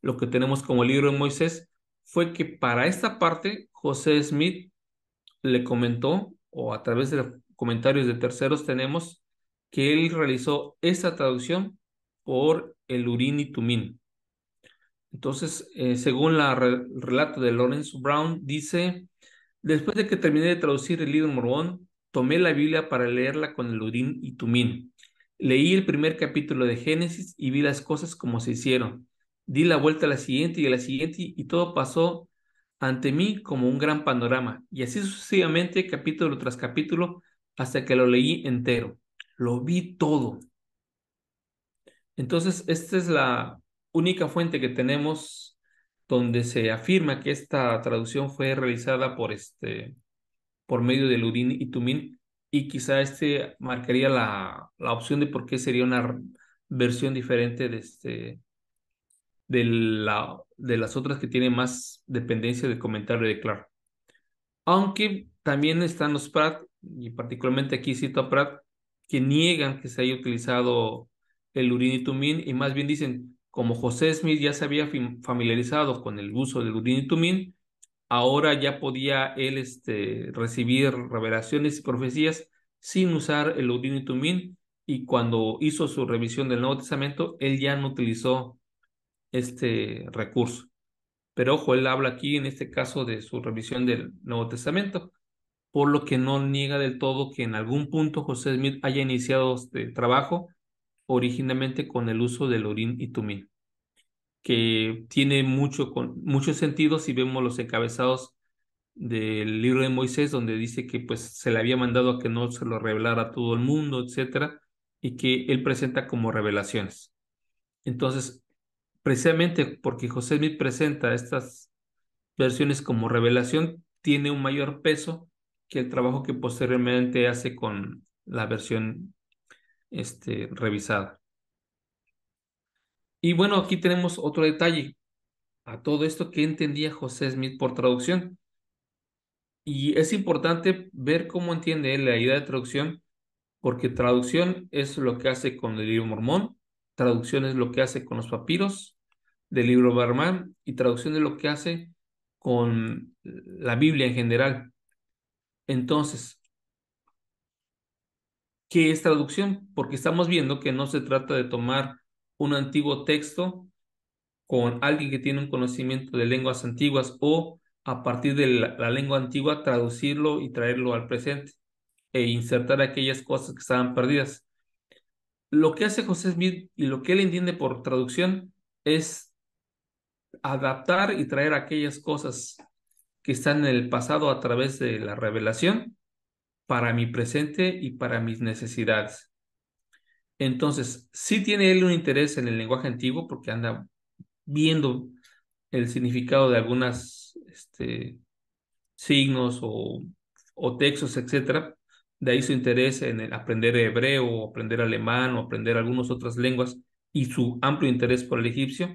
lo que tenemos como el Libro de Moisés, fue que para esta parte José Smith le comentó, o a través de los comentarios de terceros tenemos, que él realizó esta traducción por el Urim y Tumim. Entonces, según el relato de Lawrence Brown, dice: después de que terminé de traducir el Libro de Mormón, tomé la Biblia para leerla con el Urim y Tumim. Leí el primer capítulo de Génesis y vi las cosas como se hicieron. Di la vuelta a la siguiente, y todo pasó ante mí como un gran panorama, y así sucesivamente, capítulo tras capítulo, hasta que lo leí entero. Lo vi todo. Entonces, esta es la única fuente que tenemos donde se afirma que esta traducción fue realizada por medio del Urim y Tumim, y quizá marcaría la opción de por qué sería una versión diferente de las otras que tienen más dependencia del comentario de Clark. Aunque también están los Pratt, y particularmente aquí cito a Pratt, que niegan que se haya utilizado el Urim y Tumim, y más bien dicen, como José Smith ya se había familiarizado con el uso del Urim y Tumim, ahora ya podía él recibir revelaciones y profecías sin usar el Urim y Tumim, y cuando hizo su revisión del Nuevo Testamento, él ya no utilizó este recurso. Pero ojo, él habla aquí en este caso de su revisión del Nuevo Testamento, por lo que no niega del todo que en algún punto José Smith haya iniciado este trabajo originalmente con el uso del Urim y Tumim, que tiene mucho sentido si vemos los encabezados del Libro de Moisés, donde dice que pues se le había mandado a que no se lo revelara a todo el mundo, etcétera, y que él presenta como revelaciones. Entonces, precisamente porque José Smith presenta estas versiones como revelación, tiene un mayor peso que el trabajo que posteriormente hace con la versión revisada. Y bueno, aquí tenemos otro detalle a todo esto que entendía José Smith por traducción. Y es importante ver cómo entiende él la idea de traducción, porque traducción es lo que hace con el Libro de Mormón, traducción es lo que hace con los papiros del Libro de Mormón, y traducción es lo que hace con la Biblia en general. Entonces, ¿qué es traducción? Porque estamos viendo que no se trata de tomar un antiguo texto con alguien que tiene un conocimiento de lenguas antiguas, o a partir de la lengua antigua traducirlo y traerlo al presente e insertar aquellas cosas que estaban perdidas. Lo que hace José Smith y lo que él entiende por traducción es adaptar y traer aquellas cosas que están en el pasado a través de la revelación para mi presente y para mis necesidades. Entonces, sí tiene él un interés en el lenguaje antiguo porque anda viendo el significado de algunas signos o textos, etc. De ahí su interés en el aprender hebreo, o aprender alemán, o aprender algunas otras lenguas, y su amplio interés por el egipcio.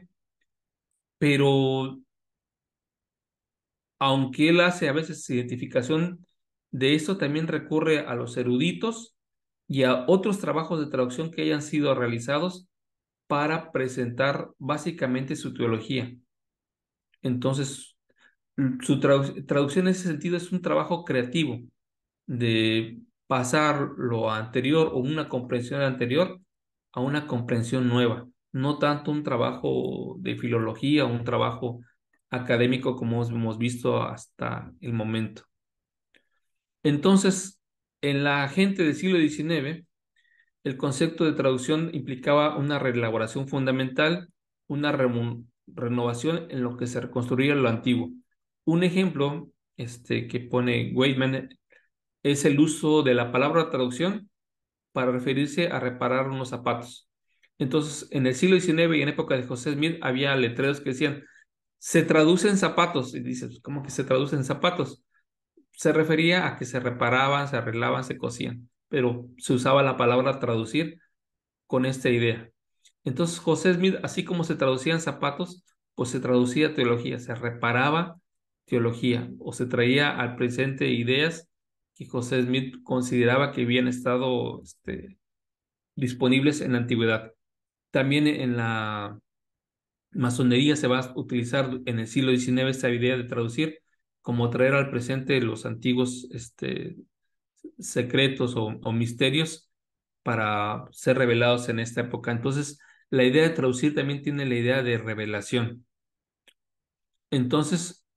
Pero aunque él hace a veces identificación de esto, también recurre a los eruditos y a otros trabajos de traducción que hayan sido realizados para presentar básicamente su teología. Entonces, su traducción en ese sentido es un trabajo creativo de pasar lo anterior o una comprensión anterior a una comprensión nueva, no tanto un trabajo de filología o un trabajo académico como hemos visto hasta el momento. Entonces, en la gente del siglo XIX, el concepto de traducción implicaba una reelaboración fundamental, una renovación en lo que se reconstruía lo antiguo. Un ejemplo que pone Wayment es el uso de la palabra traducción para referirse a reparar unos zapatos. Entonces, en el siglo XIX y en época de José Smith había letreros que decían, se traducen zapatos. Y dices, ¿cómo que se traducen zapatos? Se refería a que se reparaban, se arreglaban, se cosían, pero se usaba la palabra traducir con esta idea. Entonces José Smith, así como se traducían zapatos, pues se traducía teología, se reparaba teología, o se traía al presente ideas que José Smith consideraba que habían estado disponibles en la antigüedad. También en la masonería se va a utilizar en el siglo XIX esta idea de traducir, como traer al presente los antiguos secretos o misterios para ser revelados en esta época. Entonces, la idea de traducir también tiene la idea de revelación. Entonces,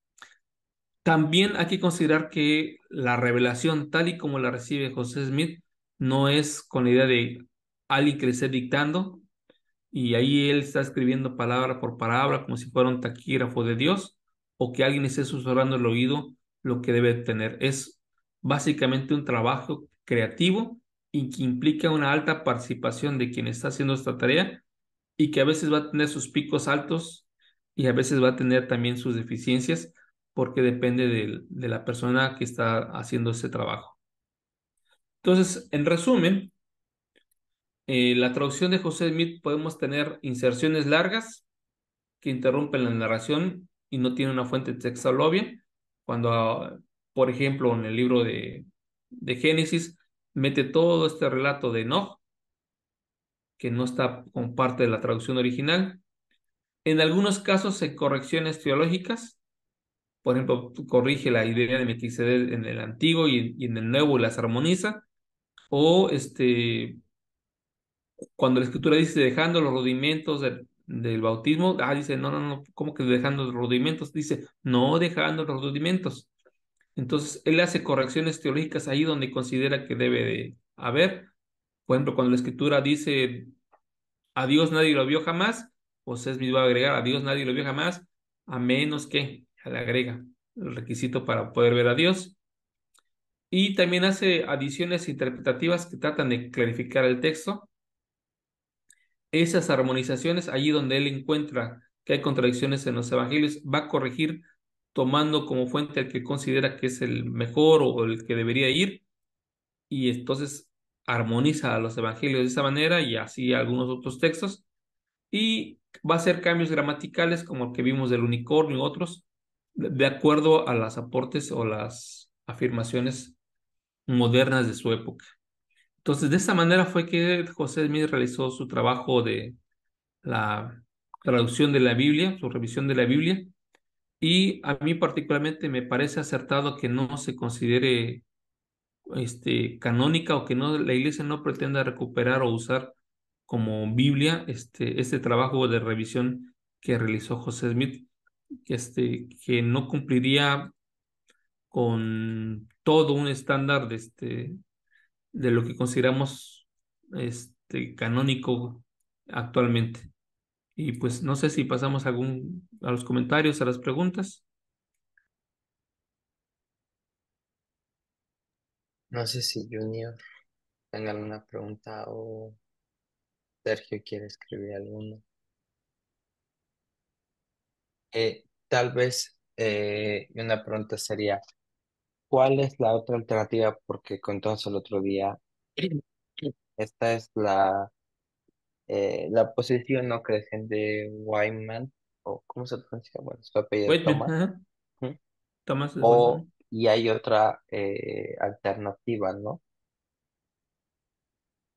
también hay que considerar que la revelación, tal y como la recibe José Smith, no es con la idea de alguien crecer dictando, y ahí él está escribiendo palabra por palabra, como si fuera un taquígrafo de Dios, o que alguien esté susurrando el oído lo que debe tener. Es básicamente un trabajo creativo y que implica una alta participación de quien está haciendo esta tarea, y que a veces va a tener sus picos altos y a veces va a tener también sus deficiencias, porque depende de la persona que está haciendo ese trabajo. Entonces, en resumen, la traducción de José Smith podemos tener inserciones largas que interrumpen la narración y no tiene una fuente textual obvia. Cuando, por ejemplo, en el libro de Génesis, mete todo este relato de Enoch, que no está con parte de la traducción original. En algunos casos, en correcciones teológicas, por ejemplo, corrige la idea de Melquisedec en el Antiguo y en el Nuevo, y las armoniza. O cuando la Escritura dice, dejando los rudimentos del bautismo, dice, no, ¿cómo que dejando los rudimentos? Dice, no dejando los rudimentos. Entonces, él hace correcciones teológicas ahí donde considera que debe de haber. Por ejemplo, cuando la Escritura dice, a Dios nadie lo vio jamás, José Smith va a agregar, a Dios nadie lo vio jamás, a menos que, le agrega el requisito para poder ver a Dios. Y también hace adiciones interpretativas que tratan de clarificar el texto. Esas armonizaciones, allí donde él encuentra que hay contradicciones en los evangelios, va a corregir tomando como fuente el que considera que es el mejor o el que debería ir, y entonces armoniza a los evangelios de esa manera y así algunos otros textos, y va a hacer cambios gramaticales como el que vimos del unicornio y otros, de acuerdo a los aportes o las afirmaciones modernas de su época. Entonces, de esta manera fue que José Smith realizó su trabajo de la traducción de la Biblia, su revisión de la Biblia, y a mí particularmente me parece acertado que no se considere canónica, o que no, la Iglesia no pretenda recuperar o usar como Biblia este trabajo de revisión que realizó José Smith, que no cumpliría con todo un estándar de lo que consideramos canónico actualmente. Y pues no sé si pasamos a los comentarios, a las preguntas. No sé si Junior tenga alguna pregunta o Sergio quiere escribir alguna. Tal vez una pregunta sería, ¿cuál es la otra alternativa? Porque contamos el otro día, esta es la posición no creciente de Wayman, o ¿cómo se pronuncia? Bueno, su apellido es Whitmer, Thomas. ajá. ¿Mm? Thomas es Whitmer. Y hay otra alternativa, ¿no?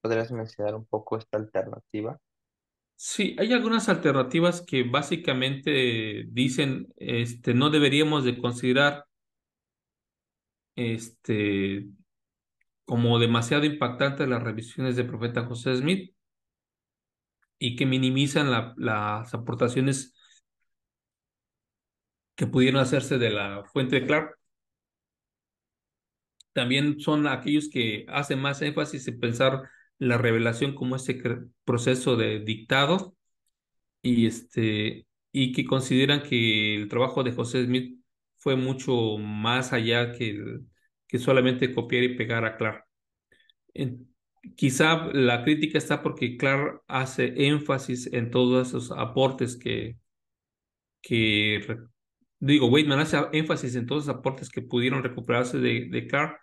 ¿Podrías mencionar un poco esta alternativa? Sí, hay algunas alternativas que básicamente dicen, no deberíamos de considerar, como demasiado impactantes las revisiones del profeta José Smith y que minimizan las aportaciones que pudieron hacerse de la fuente de Clark. También son aquellos que hacen más énfasis en pensar la revelación como este proceso de dictado y que consideran que el trabajo de José Smith fue mucho más allá que solamente copiar y pegar a Clark. Quizá la crítica está porque Clark hace énfasis en todos esos aportes que digo, Whitman hace énfasis en todos los aportes que pudieron recuperarse de Clark,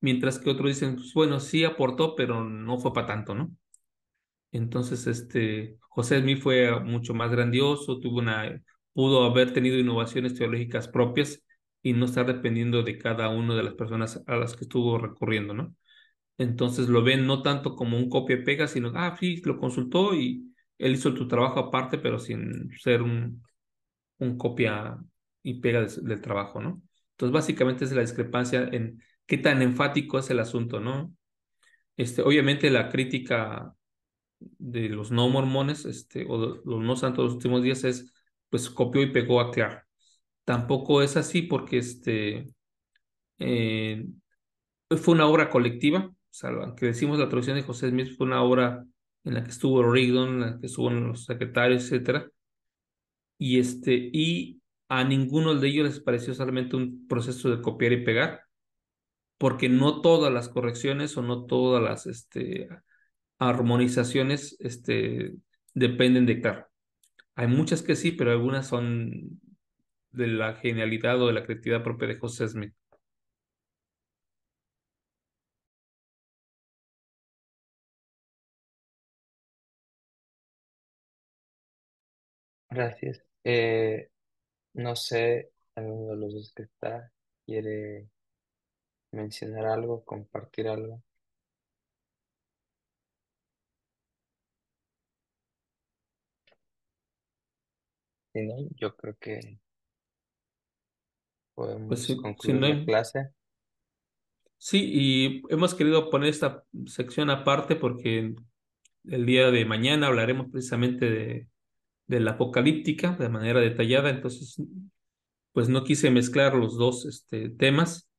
mientras que otros dicen, pues, bueno, sí aportó, pero no fue para tanto, ¿no? Entonces, José Smith fue mucho más grandioso, pudo haber tenido innovaciones teológicas propias y no estar dependiendo de cada una de las personas a las que estuvo recurriendo, ¿no? Entonces lo ven no tanto como un copia-pega, sino, sí, lo consultó y él hizo tu trabajo aparte, pero sin ser un copia y pega del trabajo, ¿no? Entonces, básicamente es la discrepancia en qué tan enfático es el asunto, ¿no? Obviamente la crítica de los no mormones, o los no santos de los últimos días es, pues, copió y pegó a Clark. Tampoco es así porque fue una obra colectiva, o sea, aunque decimos la traducción de José Smith fue una obra en la que estuvo Rigdon, en la que estuvo los secretarios, etcétera, y a ninguno de ellos les pareció solamente un proceso de copiar y pegar, porque no todas las correcciones o no todas las armonizaciones dependen de Clark. Hay muchas que sí, pero algunas son de la genialidad o de la creatividad propia de José Smith. Gracias. No sé, alguno de los dos que está quiere mencionar algo, compartir algo. Si no, yo creo que Pues podemos si concluir no la hay. clase. Sí, y hemos querido poner esta sección aparte porque el día de mañana hablaremos precisamente de la apocalíptica de manera detallada, entonces pues no quise mezclar los dos temas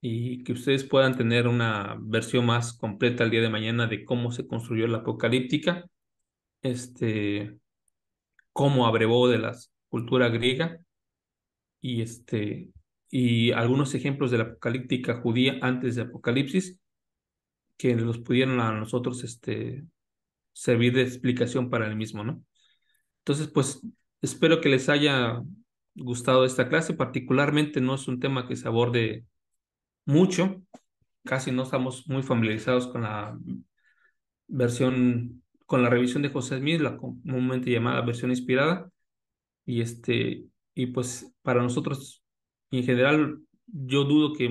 y que ustedes puedan tener una versión más completa el día de mañana de cómo se construyó la apocalíptica, cómo abrevó de la cultura griega y y algunos ejemplos de la apocalíptica judía antes de Apocalipsis que nos pudieron a nosotros servir de explicación para el mismo, ¿no? Entonces, pues espero que les haya gustado esta clase. Particularmente no es un tema que se aborde mucho. Casi no estamos muy familiarizados con la revisión de José Smith, la comúnmente llamada versión inspirada. Y pues para nosotros, en general, yo dudo que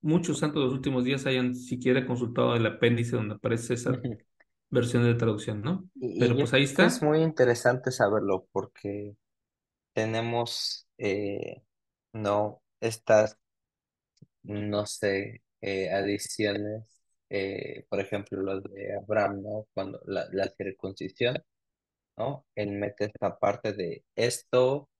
muchos santos de los últimos días hayan siquiera consultado el apéndice donde aparece esa versión de traducción, ¿no? Pero Y yo pues ahí creo que es está. muy interesante saberlo porque tenemos, no, estas, no sé, adiciones, por ejemplo, lo de Abraham, ¿no? Cuando la circuncisión, ¿no? Él mete esta parte de esto,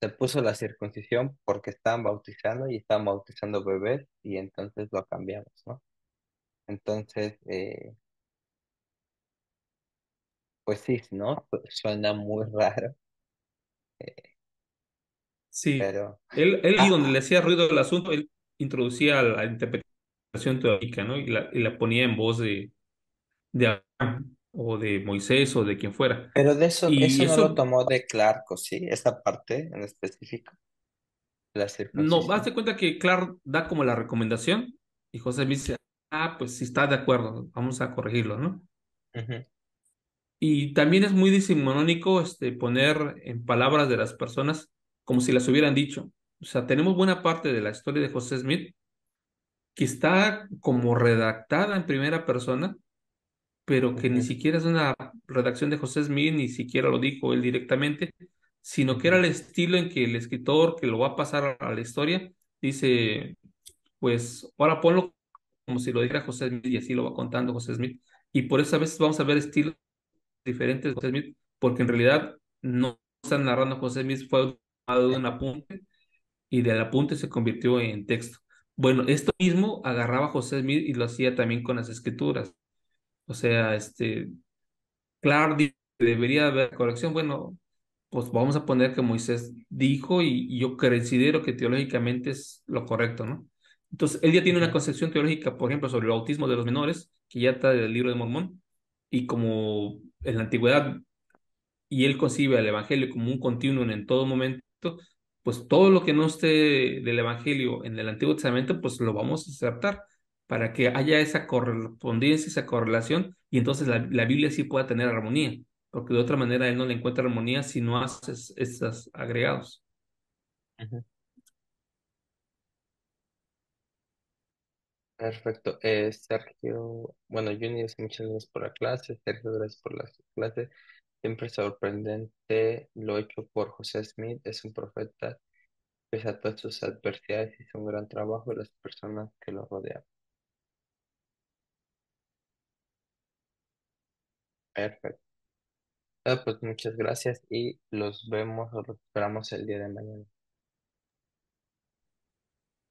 se puso la circuncisión porque estaban bautizando y estaban bautizando bebés y entonces lo cambiamos, ¿no? Entonces, pues sí, ¿no? Suena muy raro, eh, Sí, pero... él y donde le hacía ruido el asunto, él introducía la interpretación teológica, ¿no? Y la ponía en voz de Abraham, o de Moisés, o de quien fuera. Pero de eso, eso no lo tomó de Clark, ¿sí? Esta parte en específico. No, hazte cuenta que Clark da como la recomendación, y José Smith dice, pues sí está de acuerdo, vamos a corregirlo, ¿no? Uh-huh. Y también es muy decimonónico poner en palabras de las personas como si las hubieran dicho. O sea, tenemos buena parte de la historia de José Smith que está como redactada en primera persona, pero que ni siquiera es una redacción de José Smith, ni siquiera lo dijo él directamente, sino que era el estilo en que el escritor que lo va a pasar a la historia dice, pues ahora ponlo como si lo dijera José Smith, y así lo va contando José Smith. Y por eso a veces vamos a ver estilos diferentes de José Smith, porque en realidad no están narrando José Smith, fue tomado de un apunte y del apunte se convirtió en texto. Bueno, esto mismo agarraba José Smith y lo hacía también con las escrituras. O sea, Clark dice que debería haber corrección. Bueno, pues vamos a poner que Moisés dijo, y yo considero que teológicamente es lo correcto, ¿no? Entonces, él ya tiene una concepción teológica, por ejemplo, sobre el bautismo de los menores, que ya está del Libro de Mormón, y como en la antigüedad, y él concibe al evangelio como un continuum en todo momento, pues todo lo que no esté del evangelio en el Antiguo Testamento, pues lo vamos a aceptar, para que haya esa correspondencia, esa correlación, y entonces la Biblia sí pueda tener armonía, porque de otra manera él no le encuentra armonía si no haces estos agregados. Uh-huh. Perfecto. Sergio, bueno, Juni, muchas gracias por la clase. Sergio, gracias por la clase. Siempre sorprendente lo hecho por José Smith. Es un profeta, pese a todas sus adversidades, hizo un gran trabajo de las personas que lo rodean. Perfecto. Pues muchas gracias y los vemos o los esperamos el día de mañana.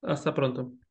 Hasta pronto.